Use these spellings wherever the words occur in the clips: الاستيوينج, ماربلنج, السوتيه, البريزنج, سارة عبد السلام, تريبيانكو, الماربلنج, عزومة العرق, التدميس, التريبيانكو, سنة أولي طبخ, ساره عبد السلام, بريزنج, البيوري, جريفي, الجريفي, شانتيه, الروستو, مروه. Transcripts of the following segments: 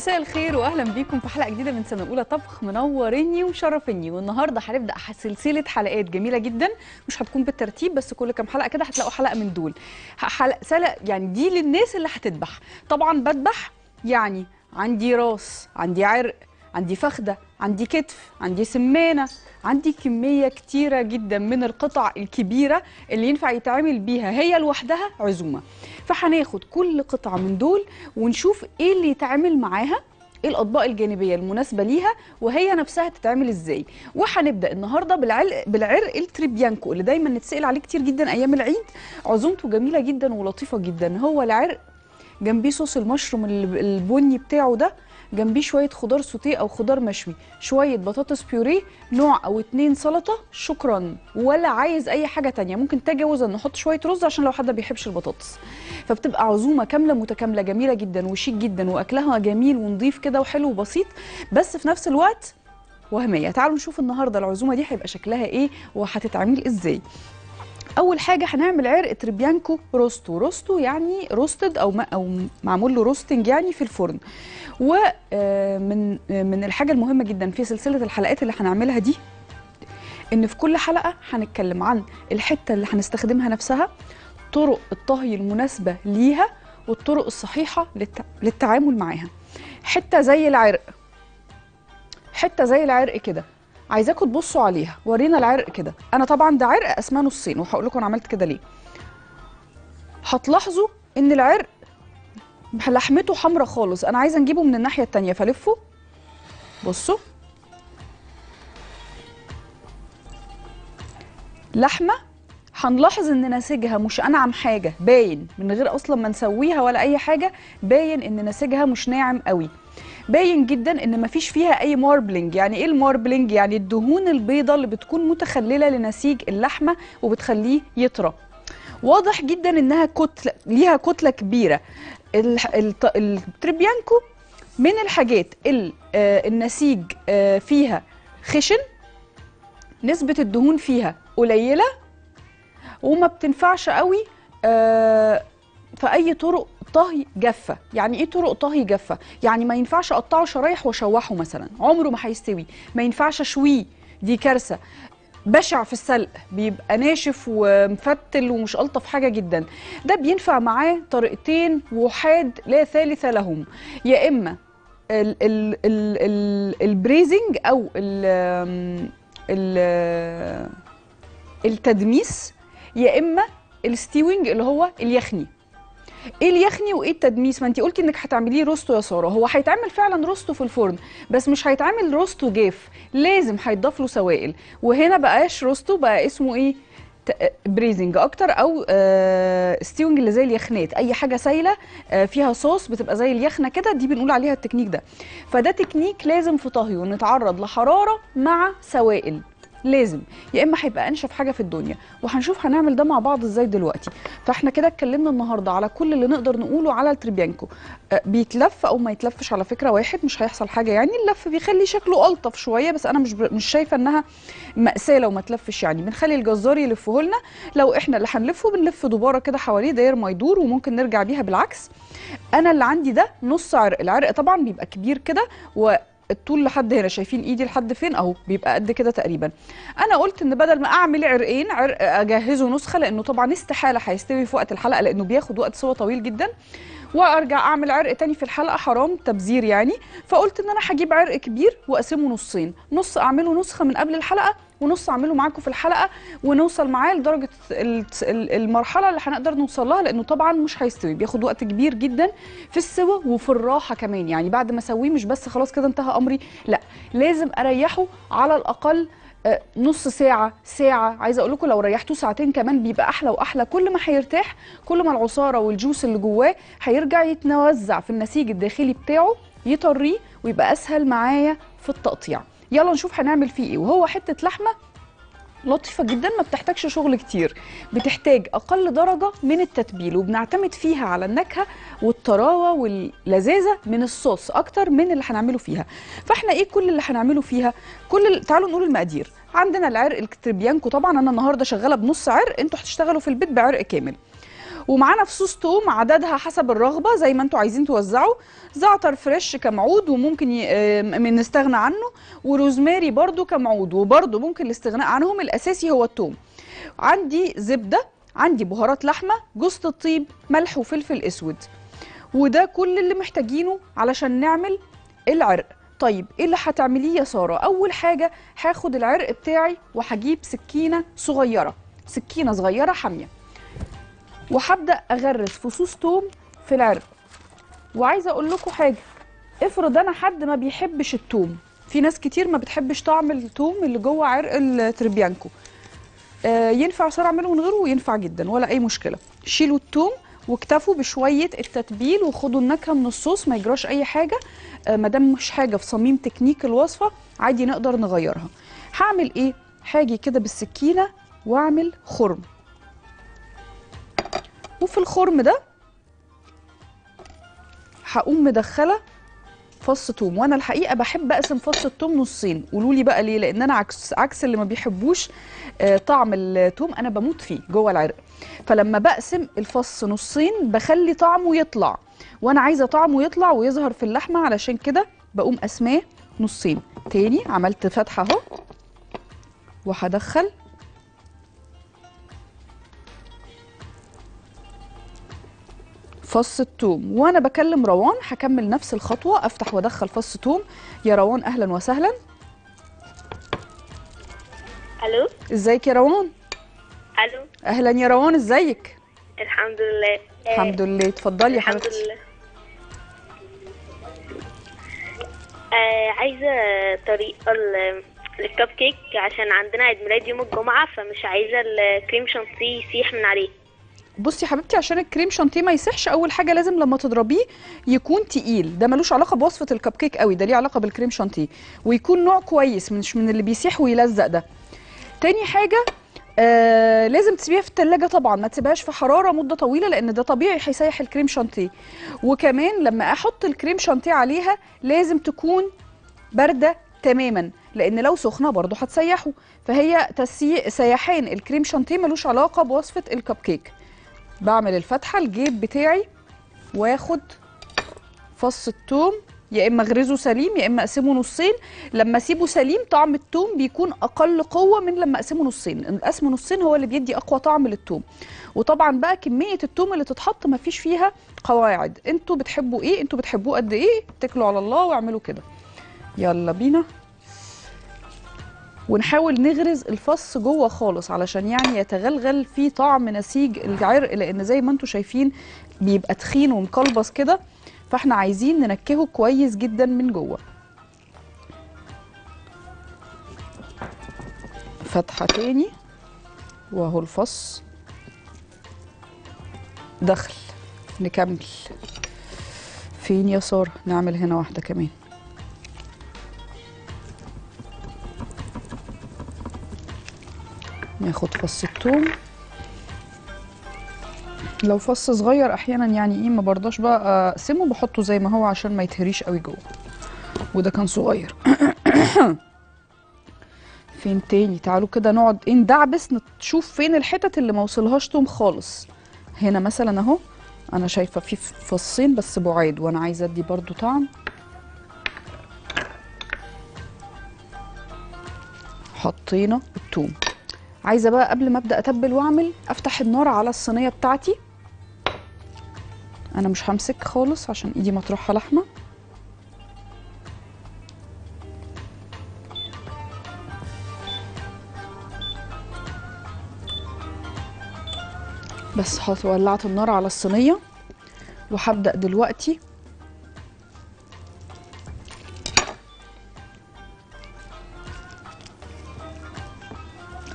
مساء الخير واهلا بيكم في حلقه جديده من سنه اولى طبخ. منوريني ومشرفيني. والنهارده هنبدا سلسله حلقات جميله جدا، مش هتكون بالترتيب بس كل كام حلقه كده هتلاقوا حلقه من دول، حلقه يعني دي للناس اللي هتذبح. طبعا بذبح يعني عندي راس، عندي عرق، عندي فخده، عندي كتف، عندي سمانه، عندي كميه كتيره جدا من القطع الكبيره اللي ينفع يتعامل بيها هي لوحدها عزومه. فهناخد كل قطعه من دول ونشوف ايه اللي يتعامل معاها، ايه الاطباق الجانبيه المناسبه ليها، وهي نفسها تتعمل ازاي. وهنبدا النهارده بالعرق التريبيانكو اللي دايما نتسال عليه كتير جدا ايام العيد. عزومته جميله جدا ولطيفه جدا. هو العرق جنبيه صوص المشروم البني بتاعه ده، جنبيه شويه خضار سوتيه او خضار مشوي، شويه بطاطس بيوريه، نوع او اتنين سلطه. شكرا، ولا عايز اي حاجه تانية. ممكن تجاوز ان نحط شويه رز عشان لو حد بيحبش البطاطس. فبتبقى عزومه كامله متكامله جميله جدا وشيك جدا، واكلها جميل ونضيف كده وحلو وبسيط، بس في نفس الوقت وهميه. تعالوا نشوف النهارده العزومه دي هيبقى شكلها ايه وهتتعمل ازاي. اول حاجه هنعمل عرق تريبيانكو روستو. روستو يعني روستد او معمول له روستنج يعني في الفرن. ومن الحاجه المهمه جدا في سلسله الحلقات اللي هنعملها دي، ان في كل حلقه هنتكلم عن الحته اللي هنستخدمها نفسها، طرق الطهي المناسبه ليها، والطرق الصحيحه للتعامل معاها. حته زي العرق كده عايزاكم تبصوا عليها. ورينا العرق كده. انا طبعا ده عرق اسمانه الصين، وهقول لكم انا عملت كده ليه. هتلاحظوا ان العرق لحمته حمراء خالص. انا عايزه نجيبه من الناحيه التانيه، فلفه. بصوا لحمه، هنلاحظ ان نسيجها مش انعم حاجه، باين من غير اصلا ما نسويها ولا اي حاجه. باين ان نسيجها مش ناعم قوي، باين جدا ان مفيش فيها اي ماربلنج. يعني ايه الماربلنج؟ يعني الدهون البيضاء اللي بتكون متخلله لنسيج اللحمه وبتخليه يطرى. واضح جدا انها كتله، ليها كتله كبيره. التريبيانكو من الحاجات النسيج فيها خشن، نسبه الدهون فيها قليله، وما بتنفعش قوي في اي طرق طهي جافه. يعني ايه طرق طهي جافه؟ يعني ما ينفعش اقطعه شرايح واشوحه مثلا، عمره ما هيستوي. ما ينفعش اشويه، دي كارثه. بشع في السلق، بيبقى ناشف ومفتل ومش الطف حاجه جدا. ده بينفع معاه طريقتين وحاد لا ثالث لهم. يا اما البريزنج او التدميس، يا اما الاستيوينج اللي هو اليخني. ايه اليخني وايه التدميس؟ ما انتي قلتي انك هتعمليه روستو يا ساره. هو هيتعمل فعلا روستو في الفرن، بس مش هيتعمل روستو جاف، لازم هيتضاف له سوائل. وهنا بقاش روستو، بقى اسمه ايه؟ بريزنج اكتر، او ستيوينج اللي زي اليخنات. اي حاجه سايله فيها صوص بتبقى زي اليخنه كده، دي بنقول عليها التكنيك ده. فده تكنيك لازم في طهيه، نتعرض لحراره مع سوائل لازم، يا اما هيبقى انشف حاجه في الدنيا. وهنشوف هنعمل ده مع بعض ازاي دلوقتي. فاحنا كده اتكلمنا النهارده على كل اللي نقدر نقوله على التريبيانكو. بيتلف او ما يتلفش على فكره واحد، مش هيحصل حاجه. يعني اللف بيخلي شكله الطف شويه، بس انا مش شايفه انها ماساه لو ما تلفش. يعني بنخلي الجزار يلفه لنا، لو احنا اللي هنلفه بنلف دوباره كده حواليه داير ما يدور، وممكن نرجع بيها بالعكس. انا اللي عندي ده نص عرق. العرق طبعا بيبقى كبير كده، و الطول لحد هنا. شايفين ايدي لحد فين؟ اهو بيبقى قد كده تقريبا. انا قلت ان بدل ما اعمل عرقين، عرق اجهزه نسخه، لانه طبعا استحاله هيستوي في وقت الحلقه لانه بياخد وقت سوا طويل جدا، وارجع اعمل عرق تاني في الحلقه، حرام تبذير يعني. فقلت ان انا هجيب عرق كبير واقسمه نصين، نص اعمله نسخه من قبل الحلقه، ونص اعمله معاكم في الحلقه، ونوصل معاه لدرجه المرحله اللي هنقدر نوصل لها، لانه طبعا مش هيستوي، بياخد وقت كبير جدا في السوا وفي الراحه كمان. يعني بعد ما اسويه مش بس خلاص كده انتهى امري، لا لازم اريحه على الاقل نص ساعة، ساعة. عايزة أقول لكم لو ريحتوه ساعتين كمان بيبقى أحلى وأحلى. كل ما هيرتاح كل ما العصارة والجوس اللي جواه هيرجع يتوزع في النسيج الداخلي بتاعه، يطريه ويبقى أسهل معايا في التقطيع. يلا نشوف هنعمل فيه إيه. وهو حتة لحمة لطيفة جدا، ما بتحتاجش شغل كتير، بتحتاج أقل درجة من التتبيل، وبنعتمد فيها على النكهة والطراوة واللذاذة من الصوص أكتر من اللي هنعمله فيها. فإحنا إيه كل اللي هنعمله فيها؟ تعالوا نقول المقادير. عندنا العرق التريبيانكو، طبعا أنا النهاردة شغالة بنص عرق، أنتوا هتشتغلوا في البيت بعرق كامل. ومعانا فصوص توم عددها حسب الرغبه زي ما انتم عايزين توزعوا، زعتر فريش كمعود وممكن نستغنى عنه، وروزماري برده كمعود وبرده ممكن الاستغناء عنهم، الاساسي هو التوم. عندي زبده، عندي بهارات لحمه، جوز الطيب، ملح وفلفل اسود، وده كل اللي محتاجينه علشان نعمل العرق. طيب ايه اللي هتعمليه يا ساره؟ اول حاجه هاخد العرق بتاعي وهجيب سكينه صغيره، سكينه صغيره حاميه، وهبدا اغرس فصوص توم في العرق. وعايزه اقول لكم حاجه، افرض انا حد ما بيحبش التوم، في ناس كتير ما بتحبش طعم التوم اللي جوه عرق التريبيانكو، ينفع ساره اعمله من غيره وينفع جدا ولا اي مشكله. شيلوا التوم واكتفوا بشويه التتبيل وخدوا النكهه من الصوص، ما يجراش اي حاجه، ما دام مش حاجه في صميم تكنيك الوصفه عادي نقدر نغيرها. هعمل ايه؟ هاجي كده بالسكينه واعمل خرم، وفي الخرم ده هقوم مدخله فص توم. وانا الحقيقه بحب اقسم فص التوم نصين، قولوا لي بقى ليه؟ لان انا عكس اللي ما بيحبوش طعم التوم، انا بموت فيه جوه العرق، فلما بقسم الفص نصين بخلي طعمه يطلع، وانا عايزه طعمه يطلع ويظهر في اللحمه، علشان كده بقوم قسماه نصين. تاني عملت فتحه اهو، وهدخل فص الثوم. وانا بكلم روان هكمل نفس الخطوه، افتح وادخل فص ثوم. يا روان اهلا وسهلا. الو، ازيك يا روان؟ الو، اهلا يا روان، ازيك؟ الحمد لله. الحمد لله، اتفضلي يا حبيبتي. الحمد لله. عايزه طريقه الكب كيك عشان عندنا عيد ميلاد يوم الجمعه، فمش عايزه الكريم شانتيه يسيح من عليه. بصي يا حبيبتي، عشان الكريم شانتيه ما يسحش، اول حاجه لازم لما تضربيه يكون تقيل، ده ملوش علاقه بوصفه الكب كيك قوي، ده ليه علاقه بالكريم شانتيه، ويكون نوع كويس مش من اللي بيسيح ويلزق ده. تاني حاجه لازم تسيبيها في التلاجة طبعا، ما تسيبهاش في حراره مده طويله لان ده طبيعي هيسيح الكريم شانتيه. وكمان لما احط الكريم شانتيه عليها لازم تكون بارده تماما، لان لو سخنه برضه هتسيحه، فهي سيحان الكريم شانتيه ملوش علاقه بوصفه الكب كيك. بعمل الفتحه، الجيب بتاعي، واخد فص الثوم، يا اما اغرزه سليم يا اما اقسمه نصين. لما اسيبه سليم طعم الثوم بيكون اقل قوه من لما اقسمه نصين، القسم نصين هو اللي بيدي اقوى طعم للثوم. وطبعا بقى كميه الثوم اللي تتحط مفيش فيها قواعد، انتوا بتحبوا ايه، انتوا بتحبوه قد ايه، اتكلوا على الله واعملوا كده. يلا بينا، ونحاول نغرز الفص جوه خالص علشان يعني يتغلغل فيه طعم نسيج العرق، لان زي ما انتم شايفين بيبقى تخين ومقلبص كده، فاحنا عايزين ننكهه كويس جدا من جوه. فتحه تاني، واهو الفص دخل. نكمل فين يا ساره؟ نعمل هنا واحده كمان. ناخد فص الثوم، لو فص صغير احيانا يعني ايه ما برضاش بقى اقسمه، بحطه زي ما هو عشان ما يتهريش قوي جوه، وده كان صغير. فين تاني؟ تعالوا كده نقعد ايه ندعبس نشوف فين الحتت اللي ما وصلهاش توم خالص. هنا مثلا اهو، انا شايفه في فصين بس بعاد، وانا عايزه ادي برضو طعم. حطينا التوم. عايزه بقى قبل ما ابدا اتبل واعمل افتح النار على الصينيه بتاعتي، انا مش همسك خالص عشان ايدي مطروحه لحمه. بس ولعت النار على الصينيه، وهبدا دلوقتي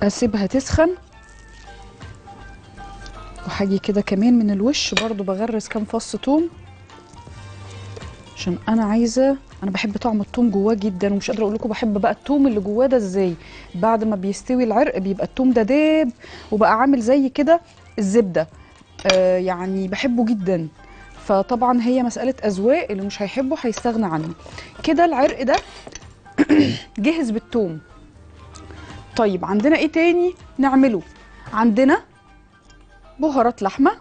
اسيبها تسخن، وهاجي كده كمان من الوش برضو بغرز كام فص توم، عشان انا بحب طعم التوم جواه جدا، ومش قادره اقول لكم بحب بقى التوم اللي جواه ده ازاي. بعد ما بيستوي العرق بيبقى التوم ده داب وبقى عامل زي كده الزبده، يعني بحبه جدا. فطبعا هي مساله اذواق، اللي مش هيحبه هيستغنى عنه. كده العرق ده جهز بالتوم. طيب عندنا ايه تاني نعمله؟ عندنا بهارات لحمه،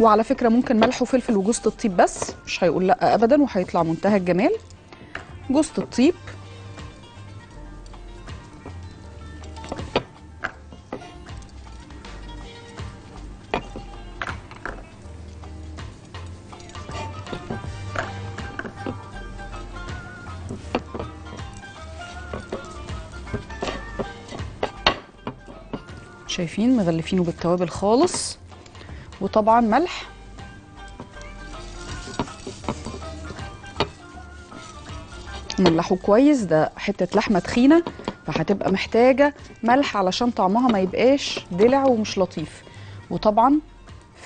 وعلى فكرة ممكن ملح وفلفل وجوزة الطيب بس، مش هيقول لأ أبدا وهيطلع منتهى الجمال. جوزة الطيب، شايفين مغلفينه بالتوابل خالص، وطبعا ملح. ملحه كويس، ده حتة لحمة تخينة فهتبقى محتاجة ملح علشان طعمها ما يبقاش دلع ومش لطيف. وطبعا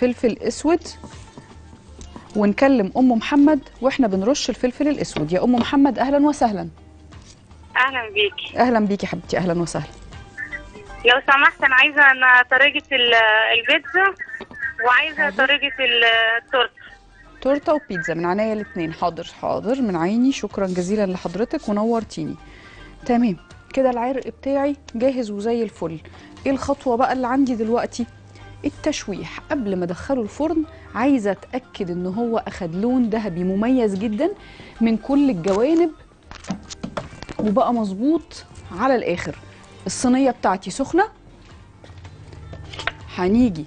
فلفل اسود، ونكلم ام محمد واحنا بنرش الفلفل الاسود. يا ام محمد اهلا وسهلا. اهلا بيكي. اهلا بيكي حبيبتي، اهلا وسهلا. لو سمحت انا عايزه طريقه البيتزا وعايزه طريقه التورته. تورته وبيتزا من عينيا الاثنين. حاضر حاضر من عيني، شكرا جزيلا لحضرتك ونورتيني. تمام كده العرق بتاعي جاهز وزي الفل. ايه الخطوه بقى اللي عندي دلوقتي؟ التشويح. قبل ما ادخله الفرن عايزه اتاكد ان هو اخد لون ذهبي مميز جدا من كل الجوانب وبقى مظبوط على الاخر. الصينية بتاعتي سخنة، هنيجي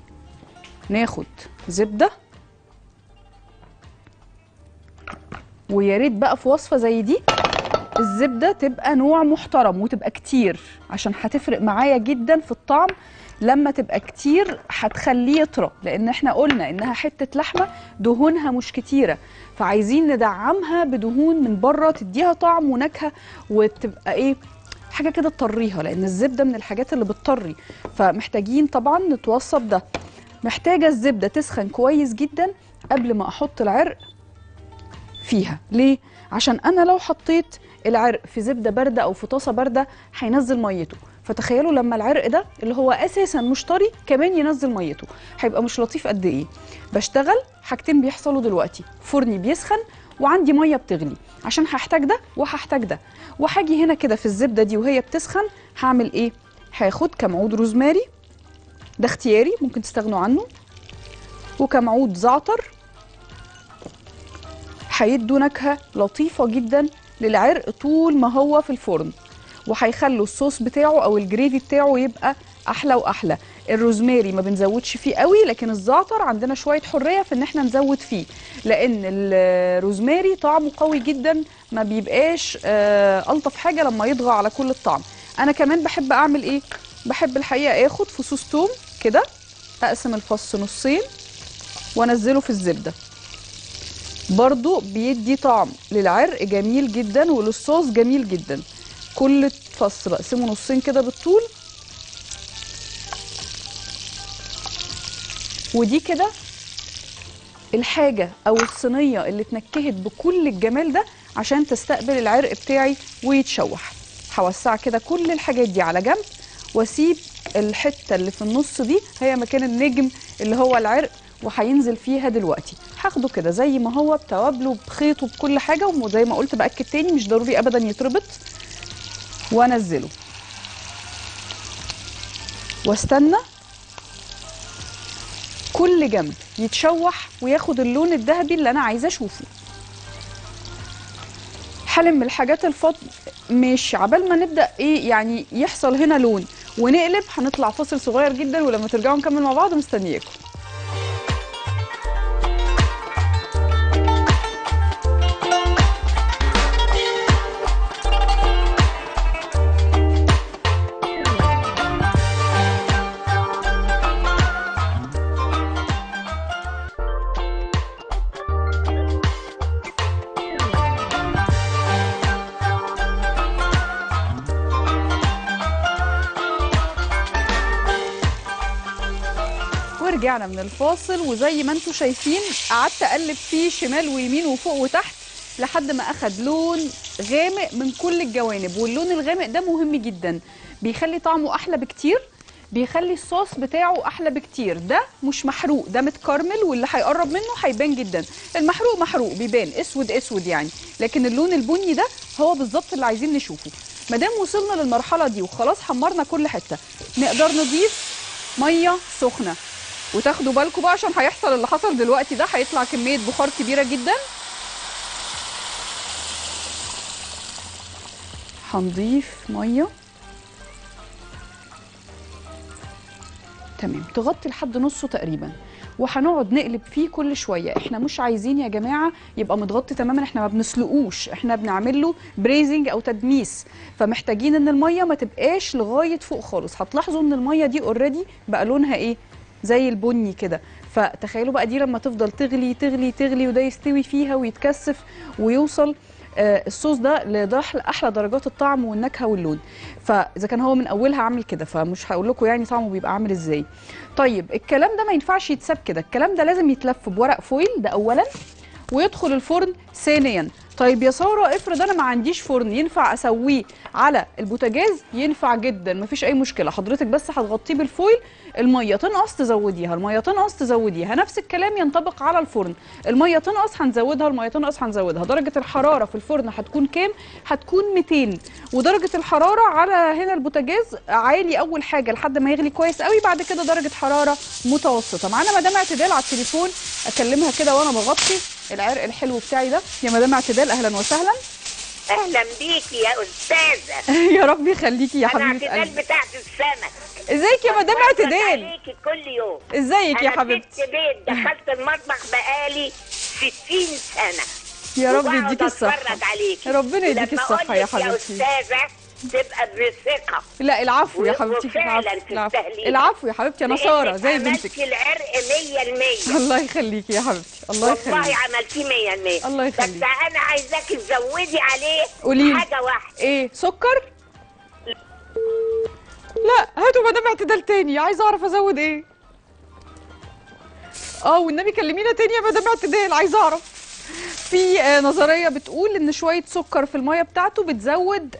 ناخد زبدة، ويا ريت بقى في وصفة زي دي الزبدة تبقى نوع محترم وتبقى كتير، عشان هتفرق معايا جدا في الطعم. لما تبقى كتير هتخليه يطرى، لان احنا قلنا انها حتة لحمة دهونها مش كتيرة، فعايزين ندعمها بدهون من بره تديها طعم ونكهة وتبقى ايه حاجه كده تطريها، لان الزبده من الحاجات اللي بتطري. فمحتاجين طبعا نتوصف ده. محتاجه الزبده تسخن كويس جدا قبل ما احط العرق فيها. ليه؟ عشان انا لو حطيت العرق في زبده بارده او في طاسه بارده هينزل ميته، فتخيلوا لما العرق ده اللي هو اساسا مش طري كمان ينزل ميته، هيبقى مش لطيف قد ايه. بشتغل حاجتين بيحصلوا دلوقتي، فرني بيسخن وعندي ميه بتغلي، عشان هحتاج ده وهحتاج ده. وهاجي هنا كده في الزبده دي وهي بتسخن هعمل ايه؟ هاخد كام عود روزماري، ده اختياري ممكن تستغنوا عنه، وكام عود زعتر، هيدوا نكهه لطيفه جدا للعرق طول ما هو في الفرن، وهيخلوا الصوص بتاعه او الجريفي بتاعه يبقى احلى واحلى. الروزماري ما بنزودش فيه قوي، لكن الزعتر عندنا شويه حريه في ان احنا نزود فيه، لان الروزماري طعمه قوي جدا ما بيبقاش الطف حاجه لما يضغى على كل الطعم. انا كمان بحب اعمل ايه؟ بحب الحقيقه اخد فصوص توم كده، اقسم الفص نصين وانزله في الزبده، برضو بيدي طعم للعرق جميل جدا وللصوص جميل جدا. كل فص بقسمه نصين كده بالطول، ودي كده الحاجة أو الصينية اللي اتنكهت بكل الجمال ده عشان تستقبل العرق بتاعي ويتشوح. هوسع كده كل الحاجات دي على جنب، واسيب الحتة اللي في النص دي هي مكان النجم اللي هو العرق وهينزل فيها دلوقتي. هاخده كده زي ما هو بتوابله بخيطه بكل حاجة، وزي ما قلت بأكد تاني مش ضروري أبدا يتربط، وانزله واستنى كل جنب يتشوح وياخد اللون الذهبي اللي انا عايزه اشوفه. هلم الحاجات الفاضيه ماشي عبال ما نبدا ايه يعني يحصل هنا لون، ونقلب. هنطلع فاصل صغير جدا، ولما ترجعوا نكمل مع بعض. مستنياكم. رجعنا من الفاصل، وزي ما انتم شايفين قعدت اقلب فيه شمال ويمين وفوق وتحت لحد ما اخد لون غامق من كل الجوانب. واللون الغامق ده مهم جدا، بيخلي طعمه احلى بكتير، بيخلي الصوص بتاعه احلى بكتير. ده مش محروق، ده متكرمل، واللي هيقرب منه هيبان جدا. المحروق محروق بيبان اسود اسود يعني، لكن اللون البني ده هو بالظبط اللي عايزين نشوفه. ما دام وصلنا للمرحله دي وخلاص حمرنا كل حته، نقدر نضيف ميه سخنه. وتاخدوا بالكم بقى عشان هيحصل اللي حصل دلوقتي ده، هيطلع كمية بخار كبيرة جدا. هنضيف ميه تمام تغطي لحد نصه تقريبا، وهنقعد نقلب فيه كل شويه. احنا مش عايزين يا جماعه يبقى متغطي تماما، احنا ما بنسلقوش، احنا بنعمل له بريزنج او تدميس، فمحتاجين ان الميه ما تبقاش لغايه فوق خالص. هتلاحظوا ان الميه دي اوريدي بقى لونها ايه زي البني كده، فتخيلوا بقى دي لما تفضل تغلي تغلي تغلي وده يستوي فيها ويتكثف ويوصل الصوص ده لأحلى درجات الطعم والنكهه واللون. فاذا كان هو من اولها عامل كده فمش هقول لكم يعني طعمه بيبقى عامل ازاي. طيب الكلام ده ما ينفعش يتساب كده، الكلام ده لازم يتلف بورق فويل ده اولا ويدخل الفرن ثانيا. طيب يا ساره افرض انا ما عنديش فرن، ينفع اسويه على البوتاجاز؟ ينفع جدا، مفيش اي مشكله. حضرتك بس هتغطيه بالفويل، الميه تنقص تزوديها، الميه تنقص تزوديها. نفس الكلام ينطبق على الفرن، الميه تنقص هنزودها، الميه تنقص هنزودها. درجه الحراره في الفرن هتكون كام؟ هتكون 200. ودرجه الحراره على هنا البوتاجاز عالي اول حاجه لحد ما يغلي كويس قوي، بعد كده درجه حراره متوسطه. معانا مدام اعتدال على التليفون، اكلمها كده وانا بغطي العرق الحلو بتاعي ده. يا مدام اعتدال اهلا وسهلا. اهلا بيكي يا استاذه. يا رب يخليكي يا حبيبتي. انا اعتدال بتاعت السمك. ازيك يا مدام اعتدال؟ عليكي كل يوم. ازيك يا حبيبتي؟ انا بيت دخلت المطبخ بقالي 60 سنه. يا رب يديكي الصحه. بتفرج عليكي. ربنا يديكي الصحه يا حبيبتي. يا استاذه تبقى بثقه. لا العفو يا حبيبتي. فعلا تستاهلي. العفو يا حبيبتي، انا ساره زي بنتك. عملتي العرق 100%. الله يخليكي يا حبيبتي. الله يخليكي. والله عملتيه 100%. الله يخليكي. بس انا عايزاكي تزودي عليه قوليلي حاجه واحده. ايه؟ سكر؟ لا هاتوا مدام اعتدال تاني، عايزه اعرف ازود ايه. والنبي كلمينا تاني يا مدام اعتدال، عايزه اعرف. في نظريه بتقول ان شويه سكر في الميه بتاعته بتزود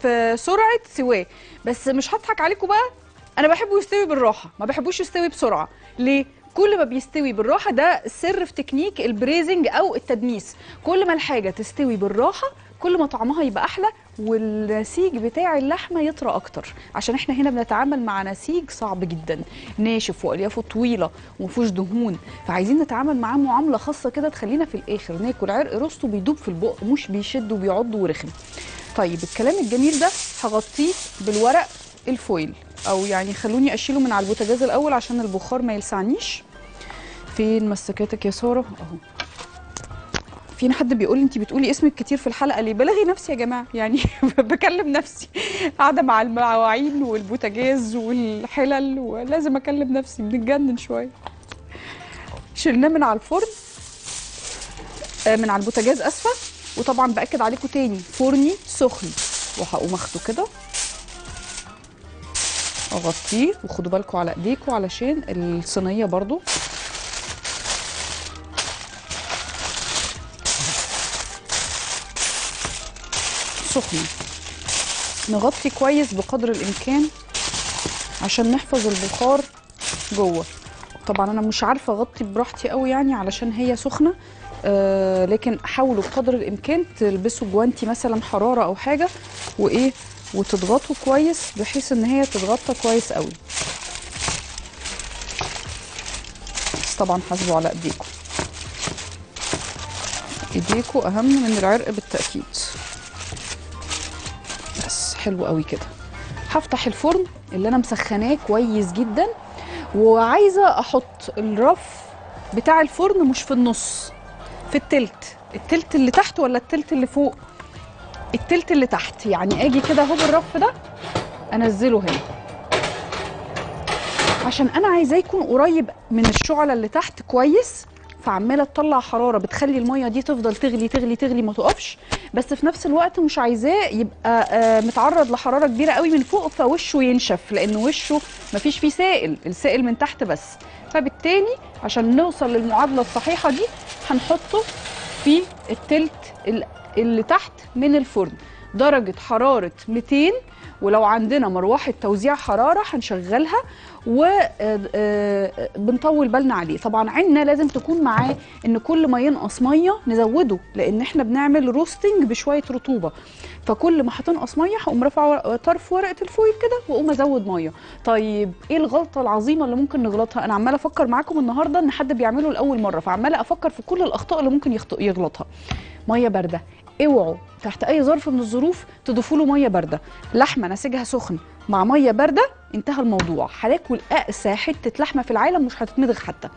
في سرعه سواه، بس مش هضحك عليكم بقى، انا بحبه يستوي بالراحه، ما بحبوش يستوي بسرعه. ليه؟ كل ما بيستوي بالراحه ده سر في تكنيك البريزنج او التدميس، كل ما الحاجه تستوي بالراحه كل ما طعمها يبقى احلى والنسيج بتاع اللحمه يطرى اكتر، عشان احنا هنا بنتعامل مع نسيج صعب جدا ناشف واليافه طويله ومفيهوش دهون، فعايزين نتعامل معاه معامله خاصه كده تخلينا في الاخر ناكل عرق روستو بيدوب في البق، مش بيشد وبيعض ورخم. طيب الكلام الجميل ده هغطيه بالورق الفويل، او يعني خلوني اشيله من على البوتاجاز الاول عشان البخار ما يلسعنيش. فين مسكاتك يا ساره؟ اهو. فين حد بيقول لي انت بتقولي اسمك كتير في الحلقه ليه؟ بلغي نفسي يا جماعه، يعني بكلم نفسي قاعده مع المواعين والبوتاجاز والحلل، ولازم اكلم نفسي، بنتجنن شويه. شلناه من على الفرن، من على البوتاجاز اسفه. وطبعا باكد عليكم تاني فرني سخن، وهقوم اخده كده اغطيه، وخدوا بالكم على ايديكم علشان الصينيه برضو. نغطي كويس بقدر الامكان عشان نحفظ البخار جوه. طبعا انا مش عارفه اغطي براحتي قوي يعني علشان هي سخنه، لكن حاولوا بقدر الامكان تلبسوا جوانتي مثلا حراره او حاجه وايه وتضغطوا كويس بحيث ان هي تتغطى كويس قوي. بس طبعا حاسبوا على ايديكوا، ايديكوا اهم من العرق بالتاكيد. حلو قوي كده. هفتح الفرن اللي انا مسخناه كويس جدا، وعايزه احط الرف بتاع الفرن مش في النص، في التلت. التلت اللي تحت ولا التلت اللي فوق؟ التلت اللي تحت. يعني اجي كده اهو بالرف ده انزله هنا، عشان انا عايزاه يكون قريب من الشعله اللي تحت كويس، فعماله تطلع حراره بتخلي الميه دي تفضل تغلي تغلي تغلي ما تقفش، بس في نفس الوقت مش عايزاه يبقى متعرض لحراره كبيره قوي من فوق فوشه ينشف، لان وشه مفيش فيه سائل، السائل من تحت بس. فبالتالي عشان نوصل للمعادله الصحيحه دي هنحطه في التلت اللي تحت من الفرن، درجة حرارة 200، ولو عندنا مروحة توزيع حرارة هنشغلها وبنطول بالنا عليه. طبعا عندنا لازم تكون معاه ان كل ما ينقص ميه نزوده، لان احنا بنعمل روستنج بشويه رطوبه، فكل ما هتنقص ميه هقوم رافعه طرف ورقه الفويل كده واقوم ازود ميه. طيب ايه الغلطه العظيمه اللي ممكن نغلطها؟ انا عماله افكر معاكم النهارده ان حد بيعمله لاول مره، فعماله افكر في كل الاخطاء اللي ممكن يغلطها. ميه بارده، اوعوا تحت اي ظرف من الظروف تضيفوا له ميه بارده. لحمه نسيجها سخن مع ميه بارده انتهى الموضوع، هناكل اقسى حته لحمه في العالم مش هتتمضغ حتى.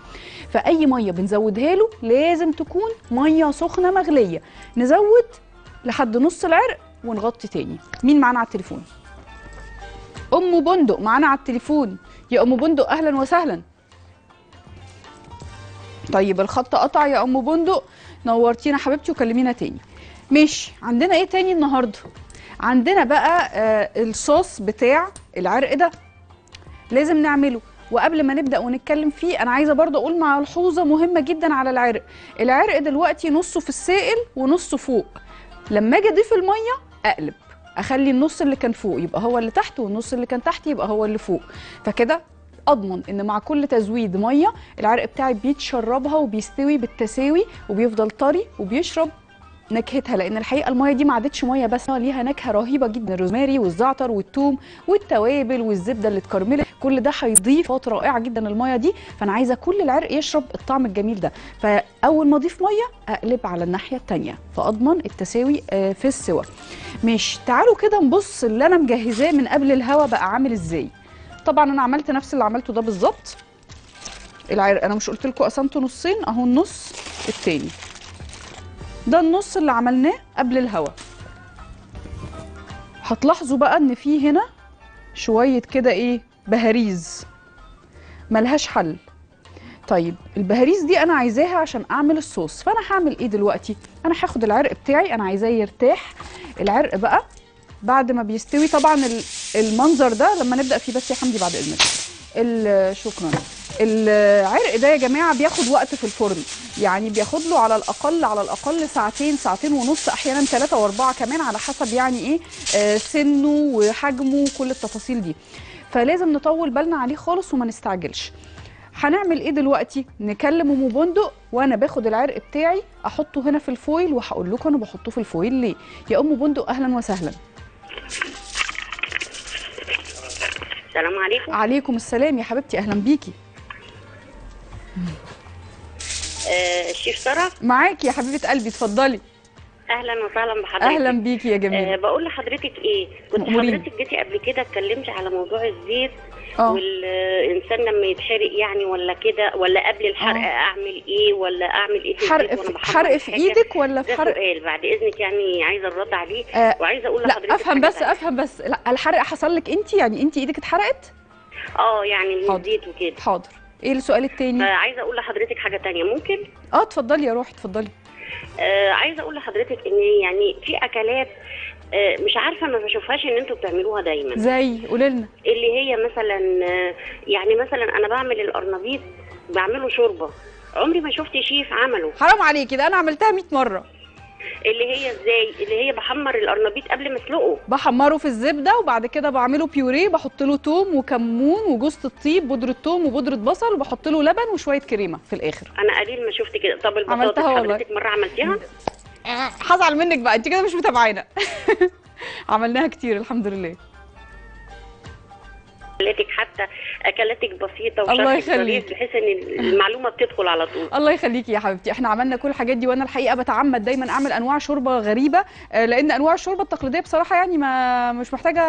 فاي ميه بنزودها له لازم تكون ميه سخنه مغليه. نزود لحد نص العرق ونغطي تاني. مين معانا على التليفون؟ ام بندق معانا على التليفون. يا ام بندق اهلا وسهلا. طيب الخط قطع يا ام بندق، نورتينا حبيبتي وكلمينا تاني. ماشي، عندنا ايه تاني النهارده؟ عندنا بقى الصوص بتاع العرق ده لازم نعمله. وقبل ما نبدأ ونتكلم فيه أنا عايزة برضه أقول ملحوظة مهمة جدا على العرق. العرق دلوقتي نصه في السائل ونصه فوق، لما أجي أضيف المية أقلب، أخلي النص اللي كان فوق يبقى هو اللي تحت والنص اللي كان تحت يبقى هو اللي فوق، فكده أضمن إن مع كل تزويد مية العرق بتاعي بيتشربها وبيستوي بالتساوي وبيفضل طري وبيشرب نكهتها. لان الحقيقه الميه دي ما عادتش ميه بس، ليها نكهه رهيبه جدا. الروزماري والزعتر والثوم والتوابل والزبده اللي اتكرملت، كل ده هيضيف نكهه رائعه جدا الميه دي. فانا عايزه كل العرق يشرب الطعم الجميل ده، فاول ما اضيف ميه اقلب على الناحيه الثانيه فاضمن التساوي في السوى. ماشي، تعالوا كده نبص اللي انا مجهزاه من قبل الهوا بقى عامل ازاي. طبعا انا عملت نفس اللي عملته ده بالظبط. العرق انا مش قلت لكم قسمته نصين؟ اهو النص الثاني ده النص اللي عملناه قبل الهوا. هتلاحظوا بقى ان فيه هنا شوية كده ايه بهاريز ملهاش حل. طيب البهاريز دي انا عايزاها عشان اعمل الصوص، فانا هعمل ايه دلوقتي؟ انا هاخد العرق بتاعي، انا عايزاه يرتاح. العرق بقى بعد ما بيستوي طبعا المنظر ده لما نبدأ فيه بس يا حمدي بعد اذنك شكرا. العرق ده يا جماعه بياخد وقت في الفرن، يعني بياخد له على الاقل ساعتين، ساعتين ونص، احيانا 3 و4 كمان على حسب يعني ايه سنه وحجمه وكل التفاصيل دي، فلازم نطول بالنا عليه خالص وما نستعجلش. هنعمل ايه دلوقتي؟ نكلم ام بندق وانا باخد العرق بتاعي احطه هنا في الفويل، وهقول لكم انا بحطه في الفويل ليه. يا ام بندق اهلا وسهلا. السلام عليكم. عليكم السلام يا حبيبتي، اهلا بيكي. الشيف سارة معاكي يا حبيبه قلبي، اتفضلي. اهلا وسهلا بحضرتك. اهلا بيكي يا جميله. بقول لحضرتك ايه، كنت حضرتك جيتي قبل كده اتكلمتي على موضوع الزيت والانسان لما يتحرق يعني ولا كده، ولا قبل الحرق اعمل ايه، ولا اعمل ايه في الزيت وانا بحضر حرق في ايدك ولا في حرق؟ ده سؤال بعد اذنك يعني عايزه الرد عليه. وعايزه اقول لحضرتك لا افهم بس افهم بس. لا الحرق حصل لك انت يعني، انت ايدك اتحرقت؟ يعني من الزيت وكده. حاضر، ايه السؤال التاني؟ عايزه اقول لحضرتك حاجه تانية ممكن؟ اتفضلي يا روحي اتفضلي. عايزه اقول لحضرتك ان يعني في اكلات مش عارفه ما بشوفهاش ان انتوا بتعملوها دايما. زي قولي لنا. اللي هي مثلا يعني مثلا انا بعمل القرنبيط بعمله شوربه، عمري ما شفت شيف عمله. حرام عليكي، ده انا عملتها 100 مره. اللي هي ازاي؟ اللي هي بحمر القرنبيط قبل ما اسلقه، بحمره في الزبده وبعد كده بعمله بيوريه، بحط له توم وكمون وجوز الطيب، بودره توم وبودره بصل، وبحط له لبن وشويه كريمه في الاخر. انا قليل ما شفت كده. طب البطاطس حضرتك مره عملتيها؟ هزعل منك بقى، انت كده مش متابعانا. عملناها كتير الحمد لله. اكلاتك حتى اكلاتك بسيطه وشكلك ظريف بحيث ان المعلومه بتدخل على طول. الله يخليكي يا حبيبتي، احنا عملنا كل الحاجات دي، وانا الحقيقه بتعمد دايما اعمل انواع شوربه غريبه، لان انواع الشوربه التقليديه بصراحه يعني ما مش محتاجه.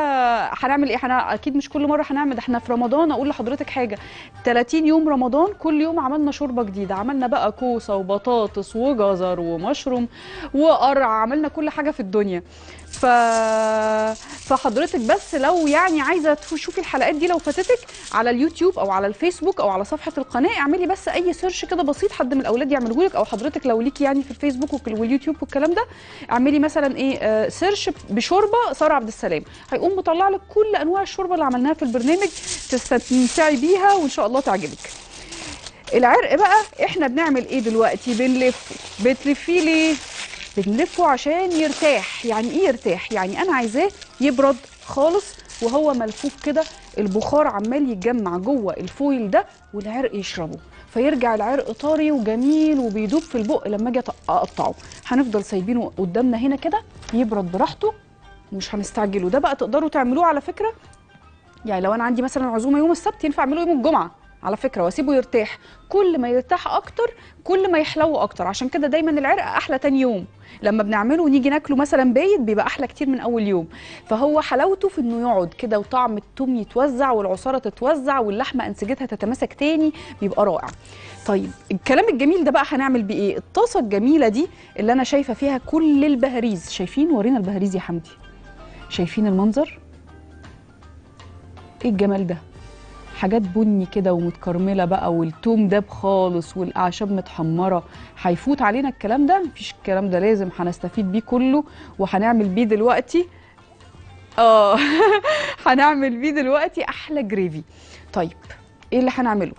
هنعمل ايه؟ اكيد مش كل مره هنعمل ده. احنا في رمضان اقول لحضرتك حاجه، 30 يوم رمضان كل يوم عملنا شوربه جديده، عملنا بقى كوسه وبطاطس وجزر ومشروم وقرع، عملنا كل حاجه في الدنيا. فحضرتك بس لو يعني عايزه تشوفي الحلقات دي لو فاتتك على اليوتيوب او على الفيسبوك او على صفحه القناه، اعملي بس اي سيرش كده بسيط، حد من الاولاد يعمله لك، او حضرتك لو ليكي يعني في الفيسبوك واليوتيوب والكلام ده، اعملي مثلا ايه سيرش بشوربه ساره عبد السلام، هيقوم مطلع لك كل انواع الشوربه اللي عملناها في البرنامج، تستمتعي بيها وان شاء الله تعجبك. العرق بقى احنا بنعمل ايه دلوقتي؟ بنلفه. بتلفيه ليه؟ بنلفه عشان يرتاح. يعني ايه يرتاح؟ يعني انا عايزاه يبرد خالص وهو ملفوف كده، البخار عمال يتجمع جوه الفويل ده والعرق يشربه، فيرجع العرق طري وجميل وبيدوب في البق لما اجي اقطعه. هنفضل سايبينه قدامنا هنا كده يبرد براحته، مش هنستعجله. ده بقى تقدروا تعملوه على فكره، يعني لو انا عندي مثلا عزومه يوم السبت ينفع اعمله يوم الجمعه على فكره واسيبه يرتاح. كل ما يرتاح اكتر كل ما يحلو اكتر، عشان كده دايما العرق احلى تاني يوم لما بنعمله ونيجي ناكله مثلا بايت، بيبقى احلى كتير من اول يوم. فهو حلاوته في انه يقعد كده وطعم التوم يتوزع والعصاره تتوزع واللحمه انسجتها تتماسك تاني، بيبقى رائع. طيب الكلام الجميل ده بقى هنعمل بيه ايه؟ الطاسه الجميله دي اللي انا شايفه فيها كل البهاريز، شايفين؟ ورينا البهاريز يا حمدي، شايفين المنظر؟ ايه الجمال ده؟ حاجات بني كده ومتكرمله بقى، والتوم داب خالص والاعشاب متحمره. هيفوت علينا الكلام ده؟ مفيش الكلام ده، لازم هنستفيد بيه كله. وهنعمل بيه دلوقتي هنعمل بيه دلوقتي احلى جريفي. طيب ايه اللي هنعمله؟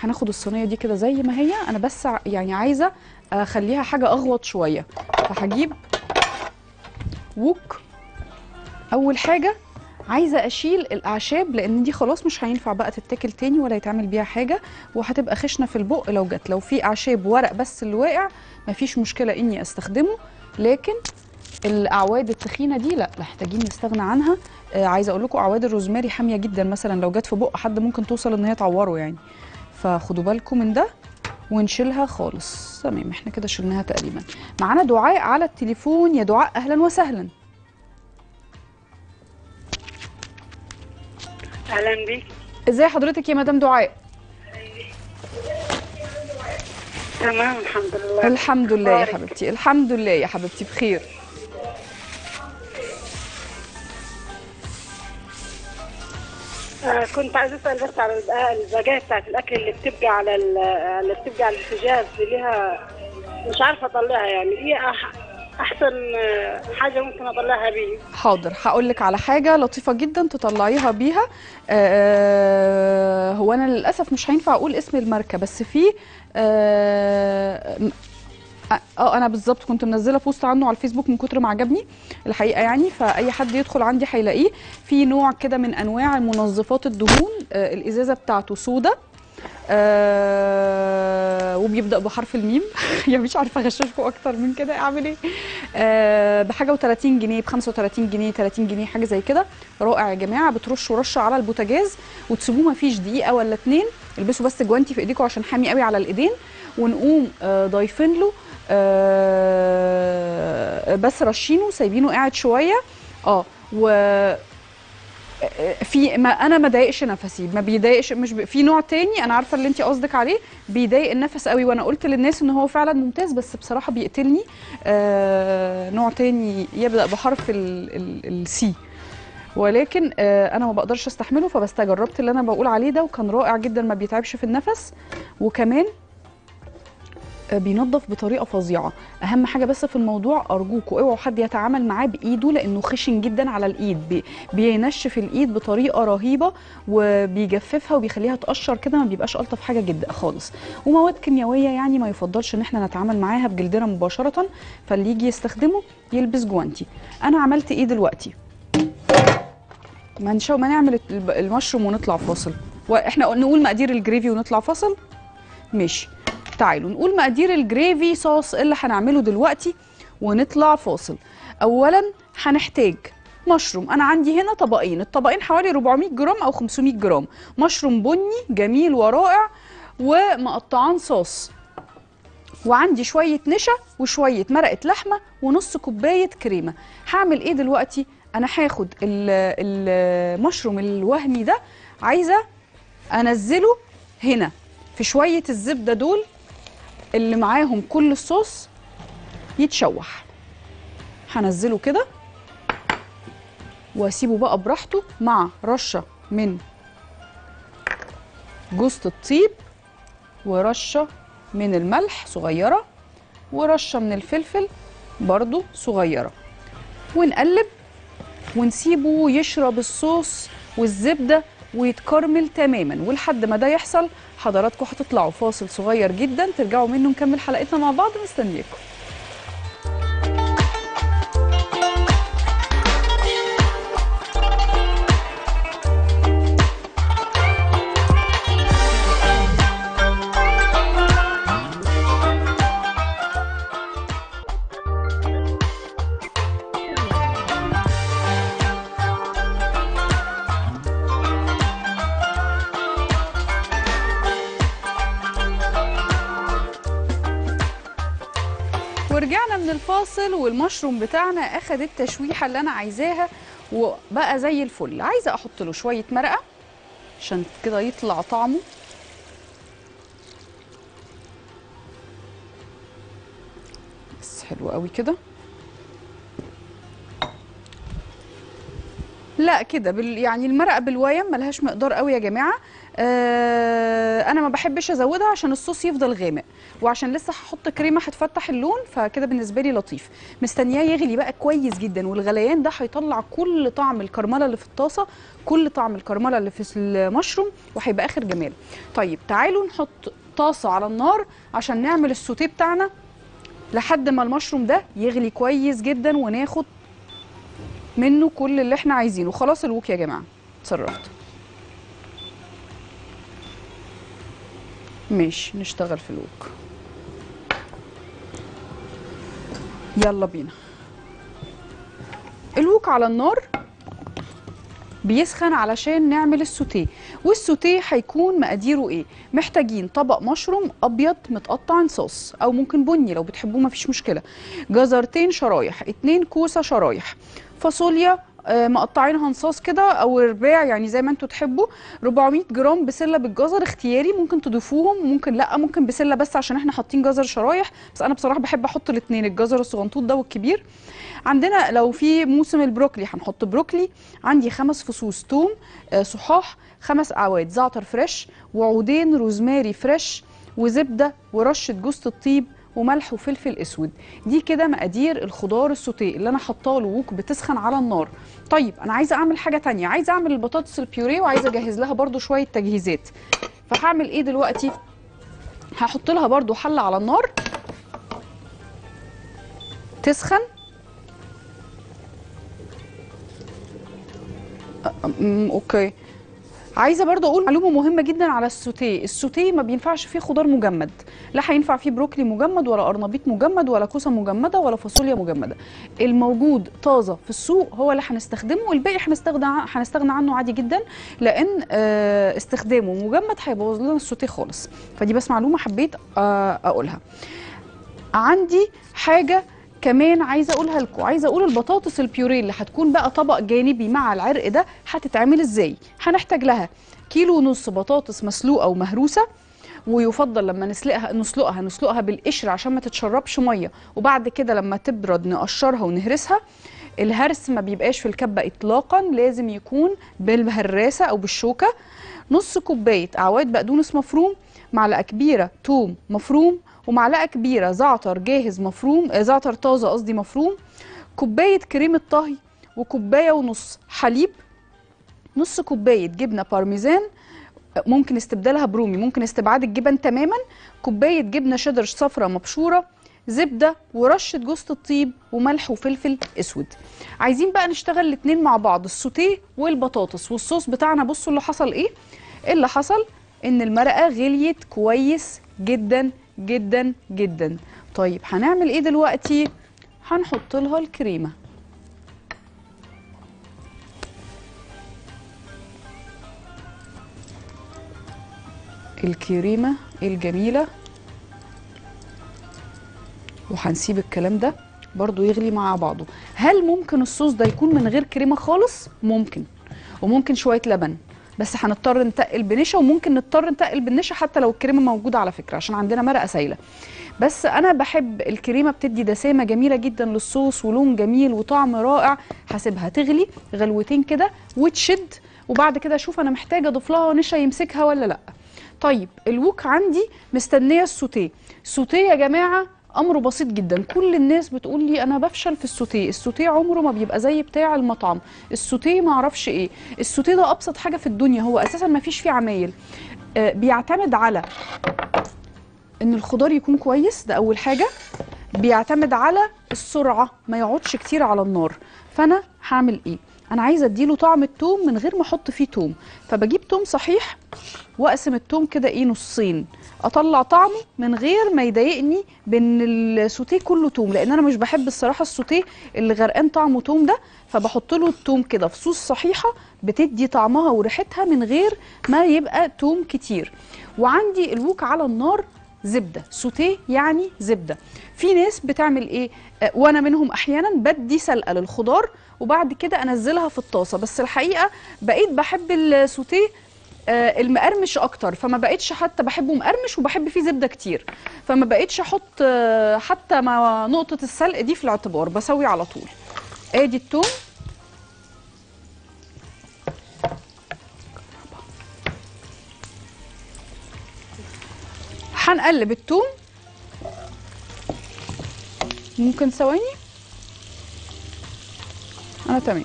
هناخد الصينيه دي كده زي ما هي، انا بس يعني عايزه اخليها حاجه اغوط شويه، فهجيب ووك. اول حاجه عايزه اشيل الاعشاب لان دي خلاص مش هينفع بقى تتاكل تاني ولا يتعمل بيها حاجه، وهتبقى خشنه في البق لو جت. لو في اعشاب ورق بس اللي واقع مفيش مشكله اني استخدمه، لكن الاعواد التخينه دي لا، محتاجين نستغنى عنها. عايزه اقول لكم اعواد الروزماري حاميه جدا، مثلا لو جت في بق حد ممكن توصل ان هي تعوره يعني، فخدوا بالكم من ده ونشيلها خالص. تمام، احنا كده شلناها تقريبا. معانا دعاء على التليفون. يا دعاء اهلا وسهلا. اهلا بيك. ازاي حضرتك يا مدام دعاء؟ تمام الحمد لله. الحمد لله يا حبيبتي، الحمد لله يا حبيبتي بخير. كنت عايزه اسال بس على البقايا بتاعت الاكل اللي بتبقى على البوتاجاز دي، ليها مش عارفه اطلعها، يعني ايه احسن حاجه ممكن اطلعها بيه؟ حاضر، هقول لك على حاجه لطيفه جدا تطلعيها بيها. هو انا للاسف مش هينفع اقول اسم الماركه، بس في انا بالظبط كنت منزله بوست عنه على الفيسبوك من كتر ما عجبني الحقيقه يعني، فاي حد يدخل عندي هيلاقيه. في نوع كده من انواع منظفات الدهون، الازازه بتاعته سودا وبيبدأ بحرف الميم يعني مش عارفه اغششكم اكتر من كده، اعمل ايه؟ بحاجه و30 جنيه، ب 35 جنيه، 30 جنيه حاجه زي كده. رائع يا جماعه، بترشوا رشه على البوتاجاز وتسيبوه ما فيش دقيقه ولا اتنين، البسوا بس جوانتي في ايديكم عشان حامي قوي على الايدين، ونقوم ضايفين له بس رشينه سايبينه قاعد شويه و في ما انا ما ضايقش نفسي، ما بيضايقش. مش في نوع تاني انا عارفه اللي انت قصدك عليه بيضايق النفس قوي، وانا قلت للناس ان هو فعلا ممتاز بس بصراحه بيقتلني. نوع تاني يبدا بحرف السي، ولكن انا ما بقدرش استحمله، فبستجربت اللي انا بقول عليه ده وكان رائع جدا، ما بيتعبش في النفس، وكمان بينظف بطريقه فظيعه. اهم حاجه بس في الموضوع ارجوكوا اوعوا حد يتعامل معاه بايده لانه خشن جدا على الايد، بينشف الايد بطريقه رهيبه وبيجففها وبيخليها تقشر كده، ما بيبقاش الطف حاجه جدا خالص. ومواد كيميائيه يعني ما يفضلش ان احنا نتعامل معاها بجلدنا مباشره، فاللي يجي يستخدمه يلبس جوانتي. انا عملت ايه دلوقتي؟ ما نعمل المشروم ونطلع فاصل، واحنا نقول مقادير الجريفي ونطلع فاصل. ماشي، تعالوا نقول مقادير الجريفي صوص اللي هنعمله دلوقتي ونطلع فاصل. اولا هنحتاج مشروم، انا عندي هنا طبقين، الطبقين حوالي 400 جرام او 500 جرام، مشروم بني جميل ورائع ومقطعان صوص، وعندي شويه نشا وشويه مرقه لحمه ونص كوبايه كريمه. هعمل ايه دلوقتي؟ انا هاخد المشروم الوهمي ده، عايزه انزله هنا في شويه الزبده دول اللي معاهم كل الصوص يتشوح، هنزله كده واسيبه بقى براحته مع رشه من جوزة الطيب ورشه من الملح صغيره ورشه من الفلفل برضو صغيره، ونقلب ونسيبه يشرب الصوص والزبده ويتكرمل تماما. ولحد ما ده يحصل حضراتكم هتطلعوا فاصل صغير جدا، ترجعوا منه نكمل حلقتنا مع بعض، مستنياكم. ورجعنا من الفاصل والمشروم بتاعنا اخد التشويحه اللي انا عايزاها وبقى زي الفل. عايزه احط له شويه مرقه عشان كده يطلع طعمه. بس حلو قوي كده. لا كده يعني المرقه بالوايم ملهاش مقدار قوي يا جماعه. انا ما بحبش ازودها عشان الصوص يفضل غامق وعشان لسه هحط كريمه هتفتح اللون، فكده بالنسبه لي لطيف. مستنياه يغلي بقى كويس جدا، والغليان ده هيطلع كل طعم الكرمله اللي في الطاسه، كل طعم الكرمله اللي في المشروم، وهيبقى اخر جمال. طيب تعالوا نحط طاسه على النار عشان نعمل السوتيه بتاعنا لحد ما المشروم ده يغلي كويس جدا وناخد منه كل اللي احنا عايزينه. خلاص الوك يا جماعه اتصرفت. ماشي نشتغل في الوك، يلا بينا. الوك على النار بيسخن علشان نعمل السوتيه، والسوتيه هيكون مقاديره ايه؟ محتاجين طبق مشروم ابيض متقطع صوص او ممكن بني لو بتحبوه مفيش مشكله، جزرتين شرايح، 2 كوسه شرايح، فاصوليا مقطعينها نصاص كده او رباع يعني زي ما انتوا تحبوا، 400 جرام بسله بالجزر اختياري، ممكن تضيفوهم ممكن لا، ممكن بسله بس عشان احنا حاطين جزر شرايح، بس انا بصراحه بحب احط الاثنين الجزر الصغنطوط ده والكبير. عندنا لو في موسم البروكلي هنحط بروكلي. عندي 5 فصوص توم صحاح، 5 اعواد زعتر فريش، وعودين روزماري فريش، وزبده، ورشه جوز الطيب، وملح، وفلفل اسود. دي كده مقادير الخضار السوتيه اللي انا حاطاه له ووك بتسخن على النار. طيب انا عايزه اعمل حاجه ثانيه، عايزه اعمل البطاطس البيوريه وعايزه اجهز لها برده شويه تجهيزات. فهعمل ايه دلوقتي؟ هحط لها برده حله على النار تسخن. اوكي، عايزه برضه اقول معلومه مهمه جدا على السوتيه، السوتيه ما بينفعش فيه خضار مجمد، لا هينفع فيه بروكلي مجمد ولا قرنبيط مجمد ولا كوسه مجمده ولا فاصوليا مجمده، الموجود طازه في السوق هو اللي هنستخدمه، والباقي هنستغنى عنه عادي جدا، لان استخدامه مجمد هيبوظ لنا السوتيه خالص، فدي بس معلومه حبيت اقولها. عندي حاجه كمان عايزه اقولها لكم، عايزه اقول البطاطس البيوريه اللي هتكون بقى طبق جانبي مع العرق ده هتتعمل ازاي. هنحتاج لها 1.5 كيلو بطاطس مسلوقه ومهروسه، ويفضل لما نسلقها بالقشر عشان ما تتشربش ميه، وبعد كده لما تبرد نقشرها ونهرسها. الهرس ما بيبقاش في الكبه اطلاقا، لازم يكون بالهراسه او بالشوكه. 1/2 كوبايه اعواد بقدونس مفروم، 1 معلقة كبيرة توم مفروم، و1 معلقة كبيرة زعتر جاهز مفروم، زعتر طازة قصدي مفروم، 1 كوباية كريمة طهي، و1.5 كوباية حليب، 1/2 كوباية جبنة بارميزان ممكن استبدالها برومي، ممكن استبعاد الجبن تماما، 1 كوباية جبنة شيدر صفرا مبشورة، زبدة، ورشة جوز الطيب، وملح، وفلفل اسود. عايزين بقى نشتغل الاتنين مع بعض، السوتيه والبطاطس والصوص بتاعنا. بصوا اللي حصل ايه؟ اللي حصل ان المرقه غليت كويس جدا جدا جدا. طيب هنعمل ايه دلوقتي؟ هنحط لها الكريمه. الكريمه الجميله، وهنسيب الكلام ده برضو يغلي مع بعضه. هل ممكن الصوص ده يكون من غير كريمه خالص؟ ممكن، وممكن شويه لبن، بس هنضطر نتقل بنشا، وممكن نضطر نتقل بالنشا حتى لو الكريمه موجوده على فكره عشان عندنا مرقه سايله. بس انا بحب الكريمه، بتدي دسامه جميله جدا للصوص ولون جميل وطعم رائع. هسيبها تغلي غلوتين كده وتشد، وبعد كده اشوف انا محتاجه اضيف لها نشا يمسكها ولا لا. طيب الوك عندي مستنيه السوتيه. السوتيه يا جماعه امره بسيط جدا، كل الناس بتقول لي انا بفشل في السوتيه، السوتيه عمره ما بيبقى زي بتاع المطعم، السوتيه ما اعرفش ايه، السوتيه ده ابسط حاجه في الدنيا، هو اساسا ما فيش فيه عمايل. بيعتمد على ان الخضار يكون كويس، ده اول حاجه، بيعتمد على السرعه، ما يقعدش كتير على النار. فانا هعمل ايه؟ انا عايزه اديله طعم التوم من غير ما احط فيه توم، فبجيب توم صحيح واقسم التوم كده ايه نصين، اطلع طعمه من غير ما يضايقني بان السوتيه كله توم، لان انا مش بحب الصراحه السوتيه اللي غرقان طعمه توم ده، فبحط له التوم كده فصوص صحيحه بتدي طعمها وريحتها من غير ما يبقى توم كتير. وعندي الوك على النار زبدة. سوتيه يعني زبدة. في ناس بتعمل ايه، وانا منهم احيانا، بدي سلقة للخضار وبعد كده انزلها في الطاسة، بس الحقيقة بقيت بحب السوتيه المقرمش اكتر، فما بقيتش حتى بحبه مقرمش وبحب فيه زبدة كتير، فما بقيتش احط حتى مع نقطة السلق دي في الاعتبار، بسوي على طول. ادي الثوم، هنقلب الثوم ممكن ثواني. انا تمام.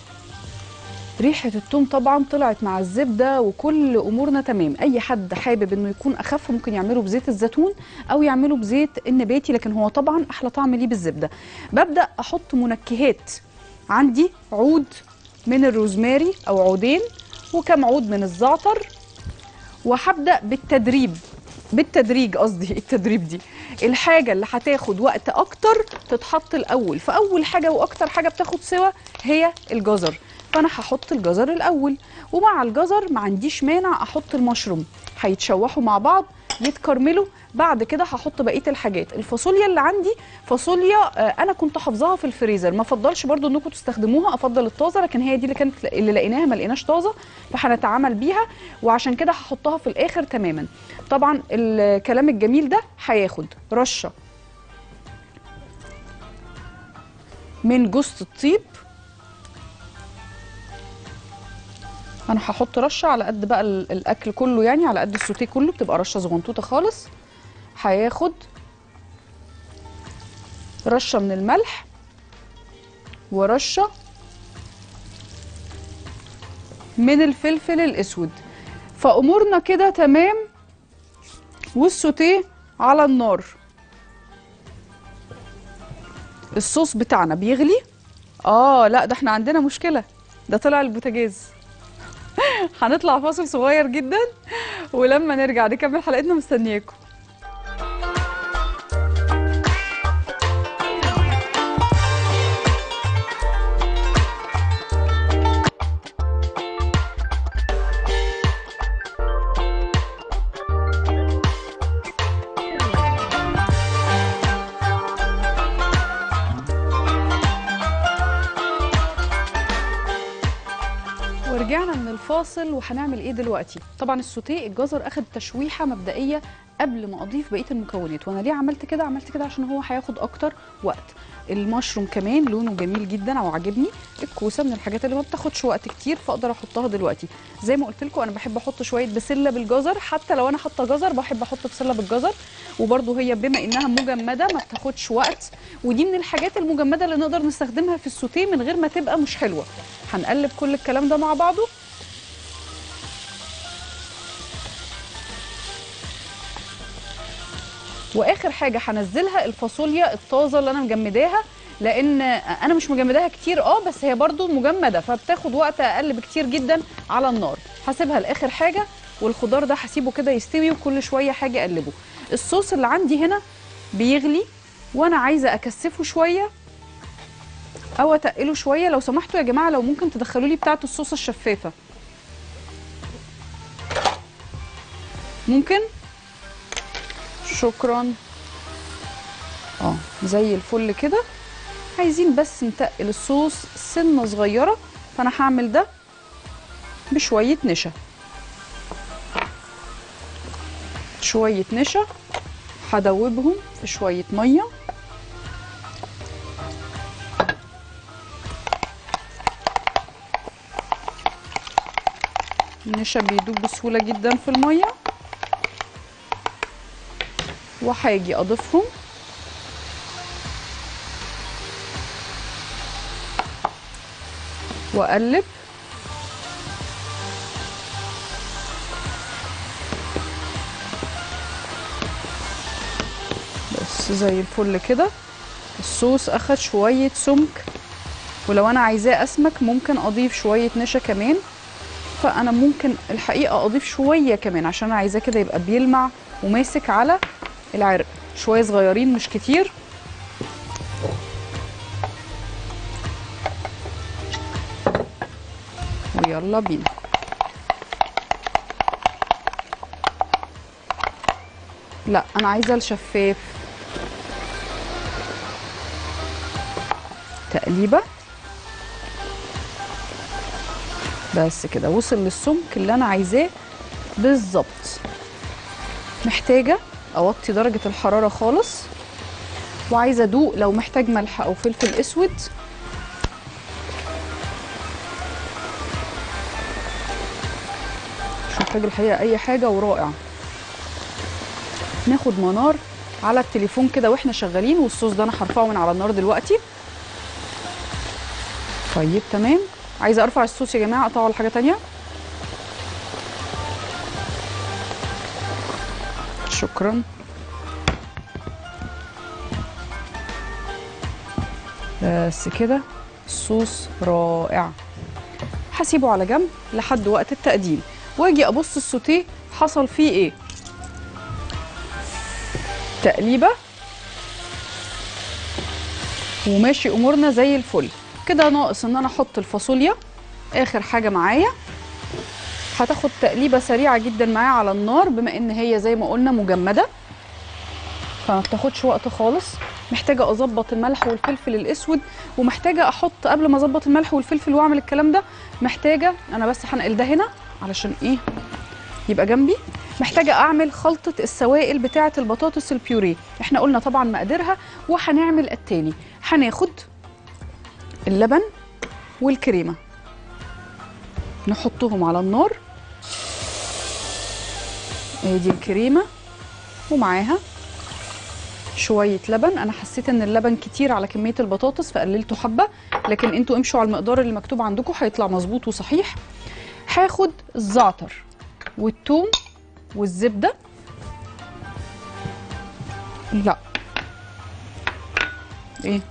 ريحه الثوم طبعا طلعت مع الزبده وكل امورنا تمام. اي حد حابب انه يكون اخف ممكن يعمله بزيت الزيتون او يعمله بزيت النباتي، لكن هو طبعا احلى طعم ليه بالزبده. ببدا احط منكهات، عندي عود من الروزماري او عودين وكم عود من الزعتر، وهبدا بالتدريج قصدي التدريب دي الحاجه اللي هتاخد وقت اكتر تتحط الاول. فاول حاجه واكتر حاجه بتاخد سوا هي الجزر، فانا هحط الجزر الاول، ومع الجزر ما عنديش مانع احط المشروم، هيتشوحوا مع بعض يتكرملوا. بعد كده هحط بقيه الحاجات. الفاصوليا اللي عندي فاصوليا انا كنت حافظاها في الفريزر، ما افضلش برضو انكم تستخدموها، افضل الطازه، لكن هي دي اللي كانت اللي لقيناها، ما لقيناش طازه فهنتعامل بيها، وعشان كده هحطها في الاخر تماما. طبعا الكلام الجميل ده هياخد رشه من جوز الطيب، انا هحط رشه على قد بقى الاكل كله، يعني على قد السوتيه كله، بتبقى رشه صغنطوطه خالص. هياخد رشه من الملح ورشه من الفلفل الاسود. فامورنا كده تمام، والسوتيه على النار. الصوص بتاعنا بيغلي. لا ده احنا عندنا مشكله، ده طلع البوتاجاز. هنطلع فاصل صغير جدا، ولما نرجع نكمل حلقتنا، مستنياكم. فاصل. وهنعمل ايه دلوقتي؟ طبعا السوتيه الجزر اخد تشويحه مبدئيه قبل ما اضيف بقيه المكونات. وانا ليه عملت كده؟ عملت كده عشان هو هياخد اكتر وقت. المشروم كمان لونه جميل جدا او عاجبني. الكوسه من الحاجات اللي ما بتاخدش وقت كتير، فاقدر احطها دلوقتي. زي ما قلت لكم انا بحب احط شويه بسله بالجزر، حتى لو انا حاطه جزر بحب احط بسله بالجزر، وبرده هي بما انها مجمده ما بتاخدش وقت، ودي من الحاجات المجمده اللي نقدر نستخدمها في السوتيه من غير ما تبقى مش حلوه. هنقلب كل الكلام ده مع بعضه. واخر حاجه هنزلها الفاصوليا الطازه اللي انا مجمداها، لان انا مش مجمداها كتير بس هي برضو مجمده، فبتاخد وقت اقل بكتير جدا على النار. هسيبها لاخر حاجه، والخضار ده هسيبه كده يستوي، وكل شويه حاجه اقلبه. الصوص اللي عندي هنا بيغلي، وانا عايزه اكثفه شويه او اتقله شويه. لو سمحتوا يا جماعه لو ممكن تدخلوا لي بتاعه الصوص الشفافه، ممكن؟ شكرا. زي الفل كده. عايزين بس نتقل الصوص سنه صغيره، فانا هعمل ده بشويه نشا. شويه نشا هدوبهم في شويه ميه، النشا بيدوب بسهوله جدا في الميه، وهاجي اضيفهم واقلب. بس زي الفل كده. الصوص اخد شويه سمك، ولو انا عايزاه اسمك ممكن اضيف شويه نشا كمان، فانا ممكن الحقيقه اضيف شويه كمان عشان انا عايزاه كده يبقى بيلمع وماسك على العرق. شويه صغيرين مش كتير. ويلا بينا. لا انا عايزه الشفاف. تقليبه بس كده، وصل للسمك اللي انا عايزاه بالظبط. محتاجه اوطي درجه الحراره خالص، وعايزه ادوق لو محتاج ملح او فلفل اسود. مش محتاج الحقيقه اي حاجه ورائع. ناخد منار على التليفون كده واحنا شغالين، والصوص ده انا هرفعه من على النار دلوقتي. طيب تمام، عايزه ارفع الصوص يا جماعه، اقطعه على حاجه تانيه. شكرا. بس كده الصوص رائع. هسيبه على جنب لحد وقت التقديم، واجي ابص السوتيه حصل فيه ايه. تقليبه وماشي امورنا زي الفل. كده ناقص ان انا احط الفاصوليا اخر حاجه معايا. هتاخد تقليبه سريعه جدا معايا على النار، بما ان هي زي ما قلنا مجمده فما بتاخدش وقت خالص. محتاجه اظبط الملح والفلفل الاسود، ومحتاجه احط قبل ما اظبط الملح والفلفل واعمل الكلام ده، محتاجه انا بس هنقل ده هنا علشان ايه يبقى جنبي. محتاجه اعمل خلطه السوائل بتاعه البطاطس البيوريه. احنا قلنا طبعا مقاديرها، وهنعمل التالي. هناخد اللبن والكريمه نحطهم على النار. ادي الكريمه ومعاها شويه لبن. انا حسيت ان اللبن كتير على كميه البطاطس فقللته حبه، لكن انتوا امشوا على المقدار اللي مكتوب عندكم هيطلع مظبوط وصحيح. هاخد الزعتر والثوم والزبده. لا ايه،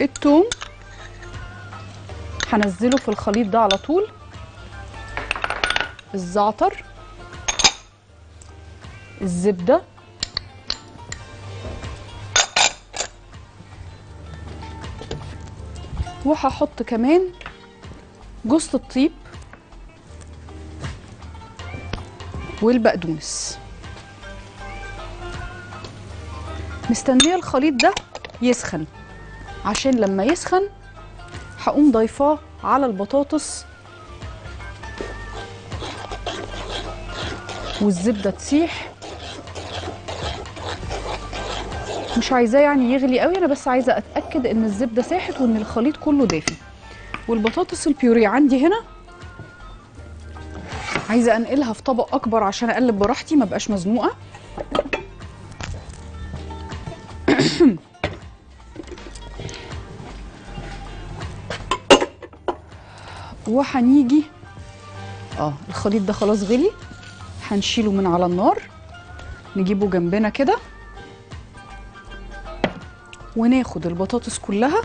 الثوم هنزله في الخليط ده على طول. الزعتر، الزبدة، وهحط كمان جوز الطيب والبقدونس. مستنيه الخليط ده يسخن، عشان لما يسخن هقوم ضايفاه على البطاطس والزبدة تسيح. مش عايزاه يعني يغلي قوي، انا بس عايزه اتاكد ان الزبده ساحت وان الخليط كله دافي. والبطاطس البيوريه عندي هنا عايزه انقلها في طبق اكبر عشان اقلب براحتي ما بقاش مزنوقه. وهنيجي الخليط ده خلاص غلي، هنشيله من على النار، نجيبه جنبنا كده، وناخد البطاطس كلها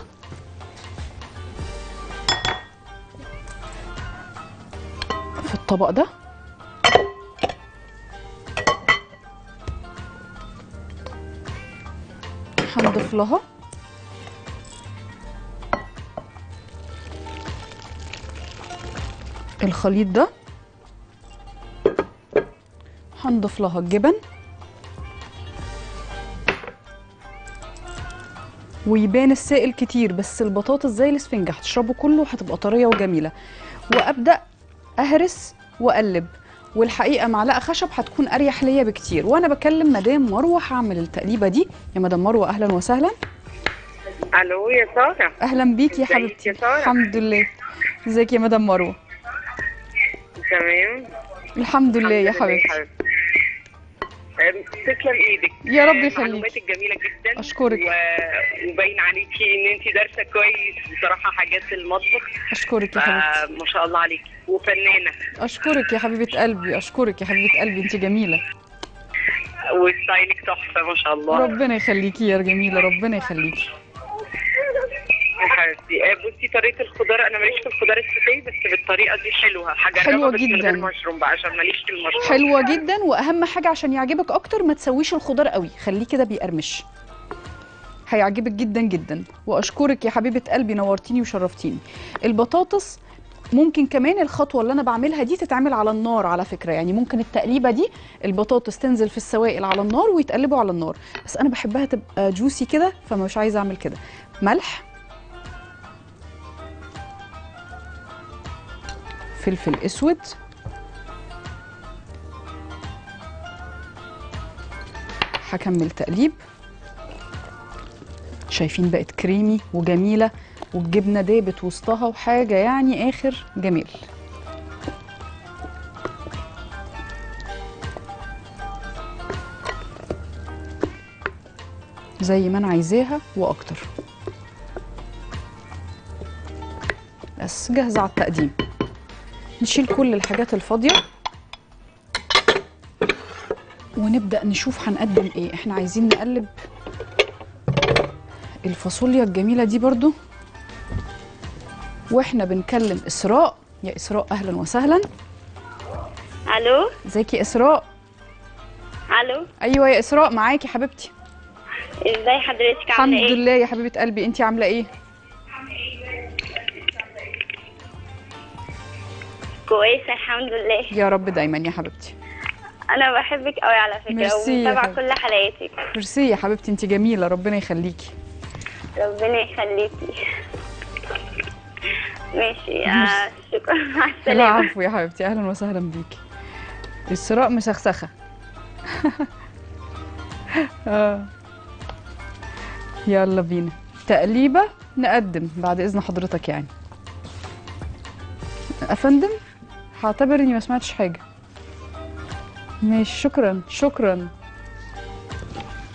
في الطبق ده. هنضيف لها الخليط ده، هنضيف لها الجبن، ويبان السائل كتير بس البطاطس زي الاسفنجة هتشربه كله وهتبقى طريه وجميله. وابدا اهرس واقلب، والحقيقه معلقه خشب هتكون اريح ليا بكتير. وانا بكلم مدام مروه هعمل التقليبه دي. يا مدام مروه اهلا وسهلا. الو يا ساره. اهلا بيكي يا حبيبتي. الحمد لله. ازيك يا مدام مروه؟ تمام الحمد لله يا حبيبتي. تسلم ايدك يا رب يخليكي. معلوماتك جميله جدا اشكرك، وباين عليكي ان انت دارسه كويس بصراحه حاجات المطبخ. اشكرك يا حبيبتي، ما شاء الله عليكي، وفنانه. اشكرك يا حبيبه قلبي، اشكرك يا حبيبه قلبي، انت جميله وستايلك تحفه ما شاء الله. ربنا يخليكي يا جميله، ربنا يخليكي يا حبيبتي. بصي طريقه الخضار، انا ماليش في الخضار السوتيه، بس بالطريقه دي حلوه. حاجه حلوه جدا من المشروم بقى عشان ماليش في المشروم. حلوه جدا، واهم حاجه عشان يعجبك اكتر ما تسويش الخضار قوي، خليه كده بيقرمش. هيعجبك جدا جدا، واشكرك يا حبيبه قلبي، نورتيني وشرفتيني. البطاطس ممكن كمان الخطوه اللي انا بعملها دي تتعمل على النار على فكره، يعني ممكن التقليبه دي البطاطس تنزل في السوائل على النار ويتقلبوا على النار، بس انا بحبها تبقى جوسي كده فمش عايزه اعمل كده. ملح، فلفل اسود، هكمل تقليب. شايفين بقت كريمي وجميله والجبنه دابت وسطها وحاجه يعني اخر جميل. زي ما انا عايزاها واكتر. بس جاهزه على التقديم. نشيل كل الحاجات الفاضيه ونبدا نشوف هنقدم ايه. احنا عايزين نقلب الفاصوليا الجميله دي برضو واحنا بنكلم اسراء. يا اسراء اهلا وسهلا. الو، ازيكي يا اسراء؟ الو، ايوه يا اسراء معاكي حبيبتي. ازاي حضرتك؟ عامله ايه؟ الحمد لله يا حبيبه قلبي، انتي عامله ايه؟ كويسه الحمد لله يا رب دايما يا حبيبتي. انا بحبك قوي على فكره ومتابعه كل حلقاتك. ميرسي يا حبيبتي، انتي جميله ربنا يخليكي. ربنا يخليكي. ماشي شكرا، مع السلامه. العفو يا حبيبتي، اهلا وسهلا بيكي. السراء مسخسخه. يلا بينا تقليبه نقدم بعد اذن حضرتك. يعني افندم هعتبر اني ما سمعتش حاجه. ماشي شكرا شكرا.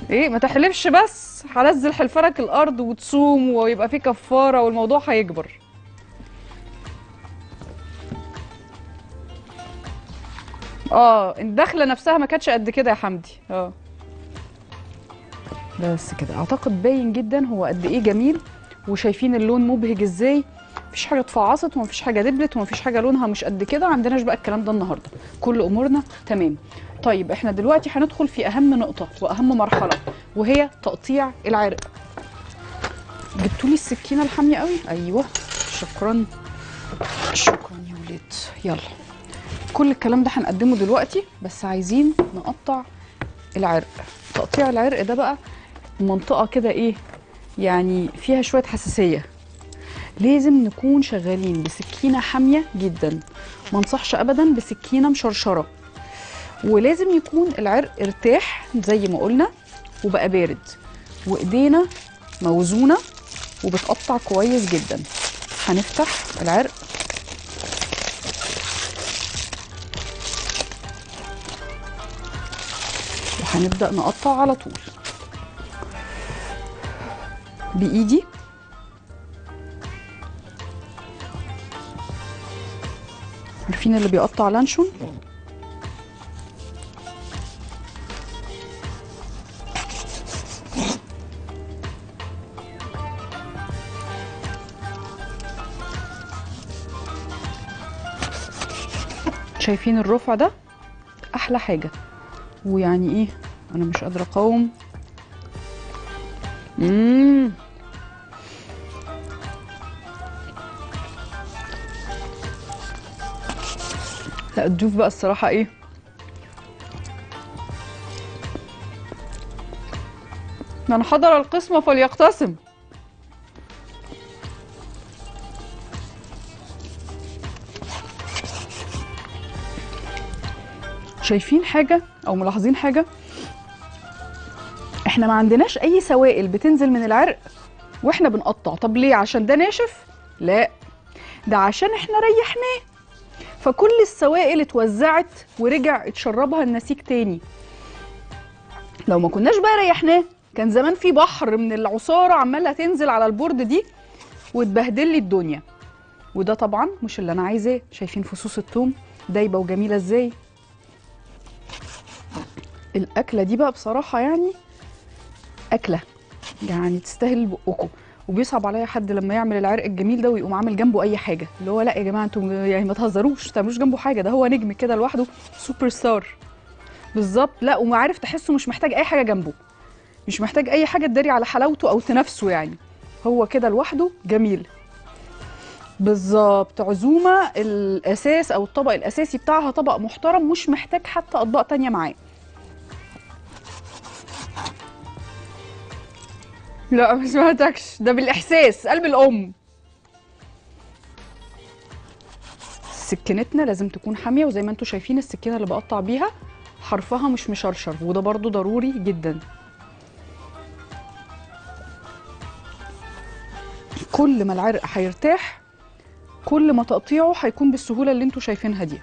ايه ما تحلفش بس هنزل حلفلك الارض وتصوم ويبقى في كفاره والموضوع هيكبر. الدخله نفسها ما كانتش قد كده يا حمدي. بس كده اعتقد باين جدا هو قد ايه جميل، وشايفين اللون مبهج ازاي، مفيش حاجه اتفعصت ومفيش حاجه دبلت ومفيش حاجه لونها مش قد كده. عندناش بقى الكلام ده النهارده، كل امورنا تمام. طيب احنا دلوقتي هندخل في اهم نقطه واهم مرحله وهي تقطيع العرق. جبتولي السكينه الحاميه قوي؟ ايوه شكرا شكرا يا ولاد. يلا كل الكلام ده هنقدمه دلوقتي، بس عايزين نقطع العرق. تقطيع العرق ده بقى منطقة كده ايه يعني فيها شوية حساسية، لازم نكون شغالين بسكينة حامية جدا، ما انصحش ابدا بسكينة مشرشرة، ولازم يكون العرق ارتاح زي ما قلنا وبقى بارد، وايدينا موزونة وبتقطع كويس جدا. هنفتح العرق هنبدأ نقطع على طول بإيدي. عارفين اللي بيقطع لانشون؟ شايفين الرفع ده؟ أحلى حاجة. ويعني ايه انا مش قادره اقاوم. لا الضيوف بقى الصراحه ايه من حضر القسمه فليقتسم. شايفين حاجه او ملاحظين حاجه؟ احنا ما عندناش اي سوائل بتنزل من العرق واحنا بنقطع. طب ليه؟ عشان ده ناشف؟ لا، ده عشان احنا ريحناه فكل السوائل اتوزعت ورجع اتشربها النسيج تاني. لو ما كناش بقى ريحناه كان زمان في بحر من العصاره عماله تنزل على البورد دي وتبهدل لي الدنيا، وده طبعا مش اللي انا عايزاه. شايفين فصوص الثوم دايبه وجميله ازاي؟ الاكله دي بقى بصراحه يعني اكله يعني تستاهل بقكم، وبيصعب عليا حد لما يعمل العرق الجميل ده ويقوم عامل جنبه اي حاجه، اللي هو لا يا جماعه انتم يعني ما تهزروش، ما تعملوش جنبه حاجه، ده هو نجم كده لوحده، سوبر ستار بالظبط. لا وعارف تحسه مش محتاج اي حاجه جنبه، مش محتاج اي حاجه تداري على حلاوته او تنافسه، يعني هو كده لوحده جميل. بالظبط، عزومه الاساس او الطبق الاساسي بتاعها طبق محترم، مش محتاج حتى اطباق تانيه معاه. لا مش محتاجش، ده بالاحساس، قلب الام. سكينتنا لازم تكون حاميه، وزي ما انتم شايفين السكينه اللي بقطع بيها حرفها مش مشرشر، وده برضو ضروري جدا. كل ما العرق هيرتاح كل ما تقطيعه هيكون بالسهوله اللي انتم شايفينها دي.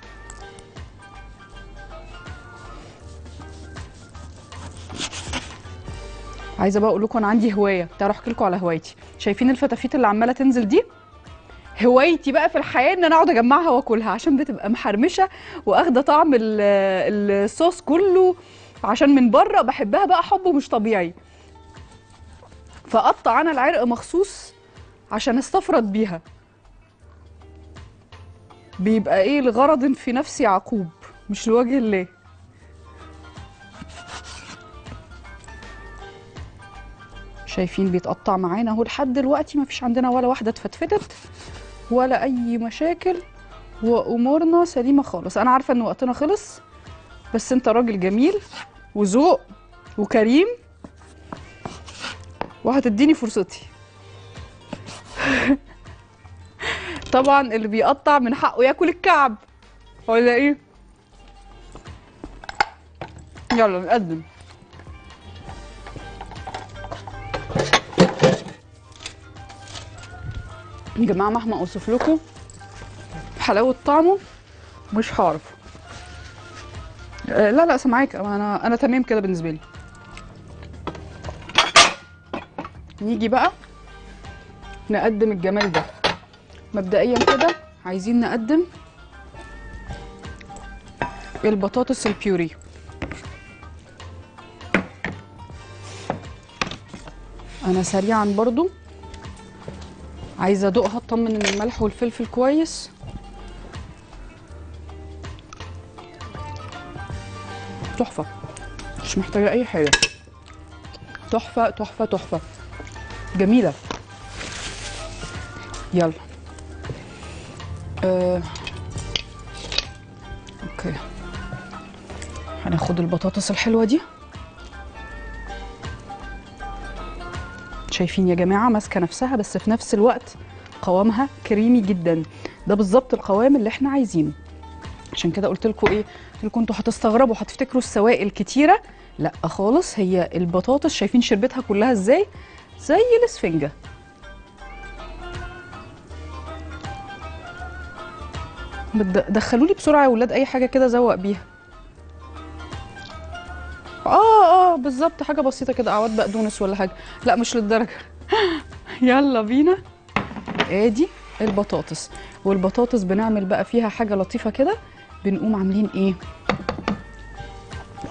عايزه بقى اقول لكم انا عندي هوايه، تعالوا احكي لكم على هوايتي. شايفين الفتافيت اللي عماله تنزل دي؟ هوايتي بقى في الحياه ان انا اقعد اجمعها واكلها، عشان بتبقى محرمشه واخده طعم الصوص كله، عشان من بره بحبها بقى حب مش طبيعي. فاقطع انا العرق مخصوص عشان استفرد بيها، بيبقى ايه، لغرض في نفسي عقوب مش لوجه الله. شايفين بيتقطع معانا اهو، لحد دلوقتي ما فيش عندنا ولا واحده اتفتفتت ولا اي مشاكل، وامورنا سليمه خالص. انا عارفه ان وقتنا خلص، بس انت راجل جميل وذوق وكريم وهتديني فرصتي. طبعا اللي بيقطع من حقه ياكل الكعب ولا ايه؟ يلا نقدم. يا جماعه مهما اوصف لكم حلاوه طعمه مش هعرف. لا لا سامعاك، انا تمام كده بالنسبه لي. نيجي بقى نقدم الجمال ده. مبدئيا كده عايزين نقدم البطاطس البيوري. انا سريعا برضو عايزه ادوقها، اطمن ان الملح والفلفل كويس. تحفه، مش محتاجه اي حاجه، تحفه تحفه تحفه، جميله. يلا اوكي، هناخد البطاطس الحلوه دي. شايفين يا جماعه ماسكه نفسها، بس في نفس الوقت قوامها كريمي جدا، ده بالظبط القوام اللي احنا عايزينه. عشان كده قلت لكم ايه، قلت لكم انتوا هتستغربوا هتفتكروا السوائل كتيره، لا خالص، هي البطاطس شايفين شربتها كلها ازاي، زي الاسفنجه. دخلولي بسرعه يا ولاد اي حاجه كده ازوق بيها. بالظبط، حاجه بسيطه كده، اعواد بقدونس ولا حاجه، لا مش للدرجه. يلا بينا. ادي البطاطس، والبطاطس بنعمل بقى فيها حاجه لطيفه كده، بنقوم عاملين ايه،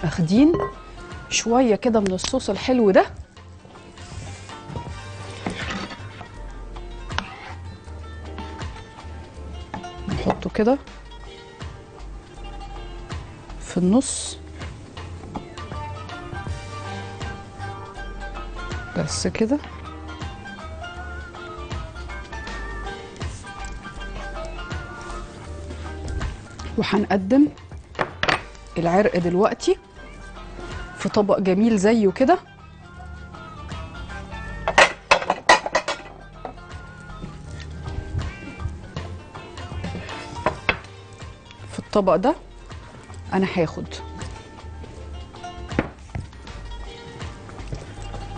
اخدين شويه كده من الصوص الحلو ده، نحطه كده في النص بس كده، وهنقدم العرق دلوقتي في طبق جميل زيه كده. في الطبق ده انا هاخد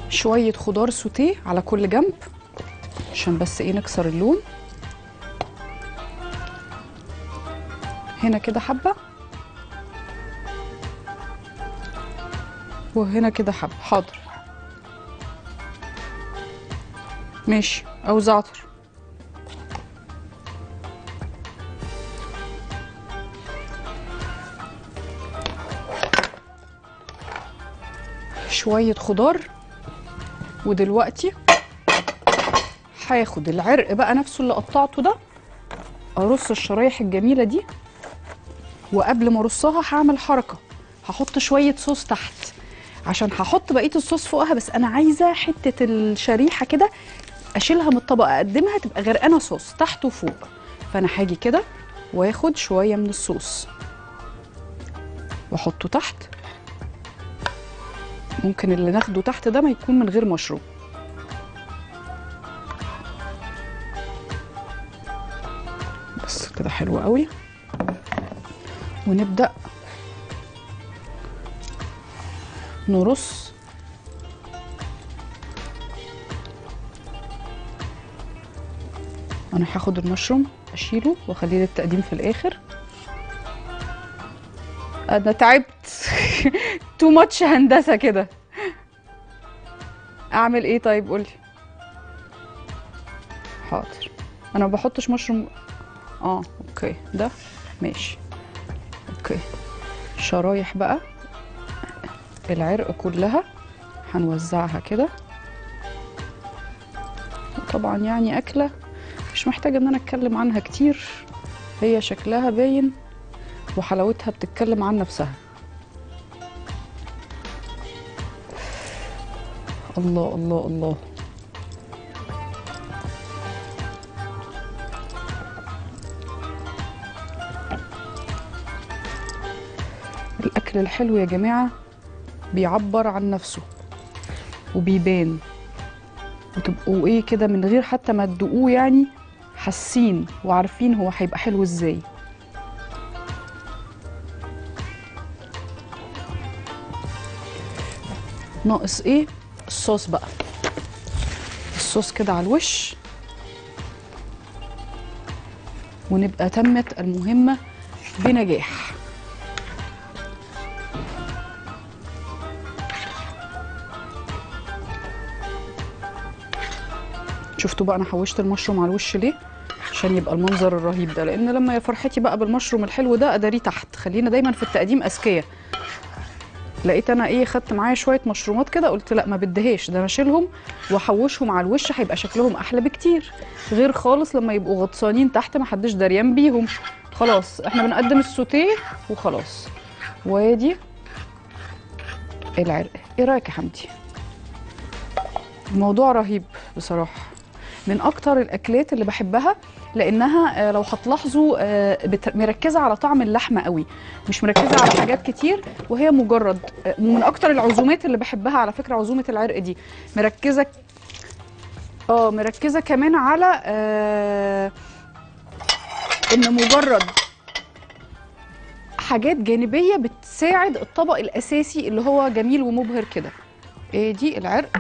شوية خضار سوتيه على كل جنب، عشان بس ايه نكسر اللون. هنا كده حبة وهنا كده حبة. حاضر، ماشي، او زعتر. شوية خضار، ودلوقتي هاخد العرق بقى نفسه اللي قطعته ده، ارص الشرايح الجميله دي. وقبل ما ارصها هعمل حركه، هحط شويه صوص تحت، عشان هحط بقيه الصوص فوقها، بس انا عايزه حته الشريحه كده اشيلها من الطبق اقدمها تبقى غرقانه صوص تحت وفوق. فانا هاجي كده واخد شويه من الصوص واحطه تحت. ممكن اللي ناخده تحت ده ما يكون من غير مشروب. بس كده حلو قوي. ونبدأ نرص انا هاخد المشروم اشيله واخليه للتقديم في الاخر. انا تعبت تو ماتش هندسه كده. اعمل ايه طيب قولي؟ حاضر انا ما بحطش مشروم. اوكي ده ماشي. اوكي شرايح بقى العرق كلها هنوزعها كده. طبعا يعني اكله مش محتاجه ان انا اتكلم عنها كتير، هي شكلها باين وحلاوتها بتتكلم عن نفسها. الله الله الله. الأكل الحلو يا جماعة بيعبر عن نفسه وبيبان، وتبقوا ايه كده من غير حتى ما تدوقوه يعني حاسين وعارفين هو هيبقى حلو ازاي. ناقص ايه؟ الصوص بقى. الصوص كده على الوش ونبقى تمت المهمة بنجاح. شفتوا بقى انا حوشت المشروم على الوش ليه؟ عشان يبقى المنظر الرهيب ده، لان لما يا فرحتي بقى بالمشروم الحلو ده اداريه تحت. خلينا دايما في التقديم اذكياء. لقيت انا ايه خدت معايا شويه مشرومات كده قلت لا ما بدهاش، ده انا اشيلهم واحوشهم على الوش هيبقى شكلهم احلى بكتير، غير خالص لما يبقوا غطسانين تحت ما حدش دريان بيهم. خلاص احنا بنقدم السوتيه وخلاص. وادي العرق. ايه رايك يا حمدي؟ الموضوع رهيب بصراحه، من اكتر الاكلات اللي بحبها، لانها لو هتلاحظوا مركزه على طعم اللحمه قوي، مش مركزه على حاجات كتير، وهي مجرد من اكتر العزومات اللي بحبها على فكره. عزومه العرق دي مركزه مركزه كمان على ان مجرد حاجات جانبيه بتساعد الطبق الاساسي اللي هو جميل ومبهر كده. ايه دي العرق.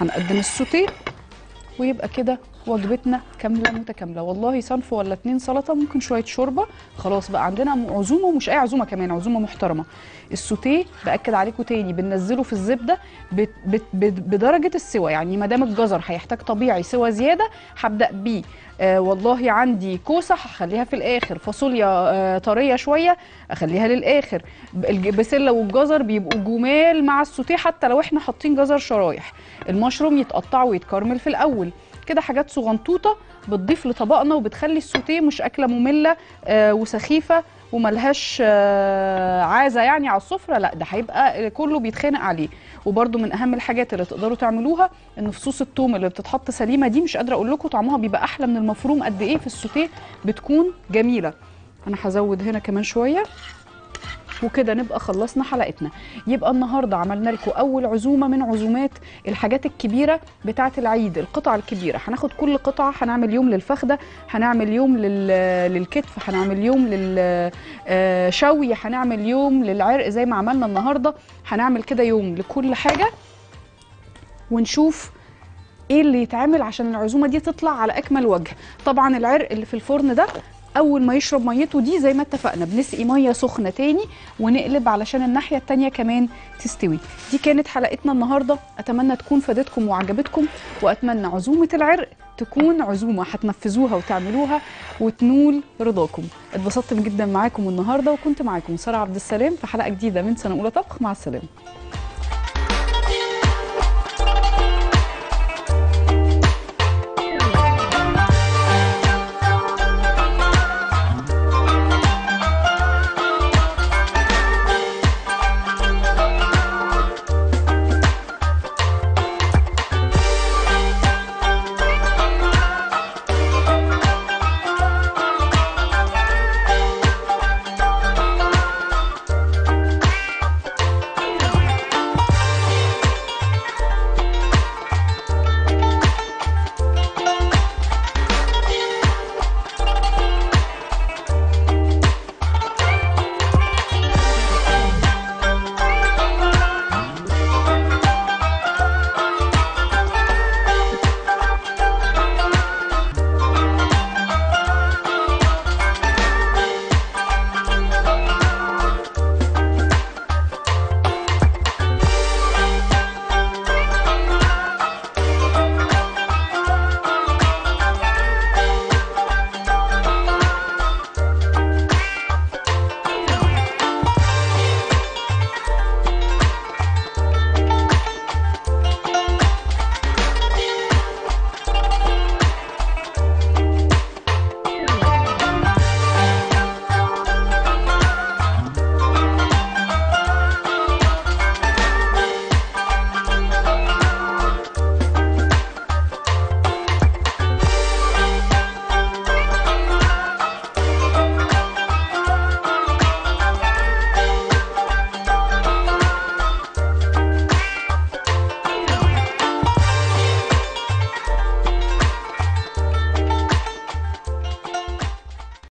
هنقدم السوتيه ويبقى كده وجبتنا كامله متكامله. والله صنف ولا 2 سلطه ممكن شويه شوربه، خلاص بقى عندنا عزومه، ومش اي عزومه كمان، عزومه محترمه. السوتيه باكد عليكم تاني بننزله في الزبده بدرجه السوى، يعني ما دام الجزر هيحتاج طبيعي سوى زياده هبدا بيه. والله عندي كوسه هخليها في الاخر، فاصوليا طريه شويه اخليها للاخر. البسله والجزر بيبقوا جمال مع السوتيه حتى لو احنا حاطين جزر شرايح. المشروم يتقطع ويتكرمل في الاول كده، حاجات صغنطوطه بتضيف لطبقنا وبتخلي السوتيه مش اكله ممله وسخيفه وملهاش عازه يعني على السفره، لا ده هيبقى كله بيتخانق عليه. وبرده من اهم الحاجات اللي تقدروا تعملوها ان فصوص الثوم اللي بتتحط سليمه دي، مش قادره اقول لكم طعمها بيبقى احلى من المفروم قد ايه في السوتيه، بتكون جميله. انا هزود هنا كمان شويه وكده نبقى خلصنا حلقتنا. يبقى النهارده عملنا لكم اول عزومه من عزومات الحاجات الكبيره بتاعه العيد، القطع الكبيره. هناخد كل قطعه، هنعمل يوم للفخده، هنعمل يوم للكتف، هنعمل يوم للشوي، هنعمل يوم للعرق زي ما عملنا النهارده، هنعمل كده يوم لكل حاجه ونشوف ايه اللي يتعمل عشان العزومه دي تطلع على اكمل وجه. طبعا العرق اللي في الفرن ده اول ما يشرب ميته دي زي ما اتفقنا بنسقي ميه سخنه تاني ونقلب علشان الناحيه التانيه كمان تستوي. دي كانت حلقتنا النهارده، اتمنى تكون فادتكم وعجبتكم، واتمنى عزومه العرق تكون عزومه هتنفذوها وتعملوها وتنول رضاكم. اتبسطت جدا معاكم النهارده، وكنت معاكم سارة عبد السلام في حلقه جديده من سنه اولى طبخ. مع السلامه.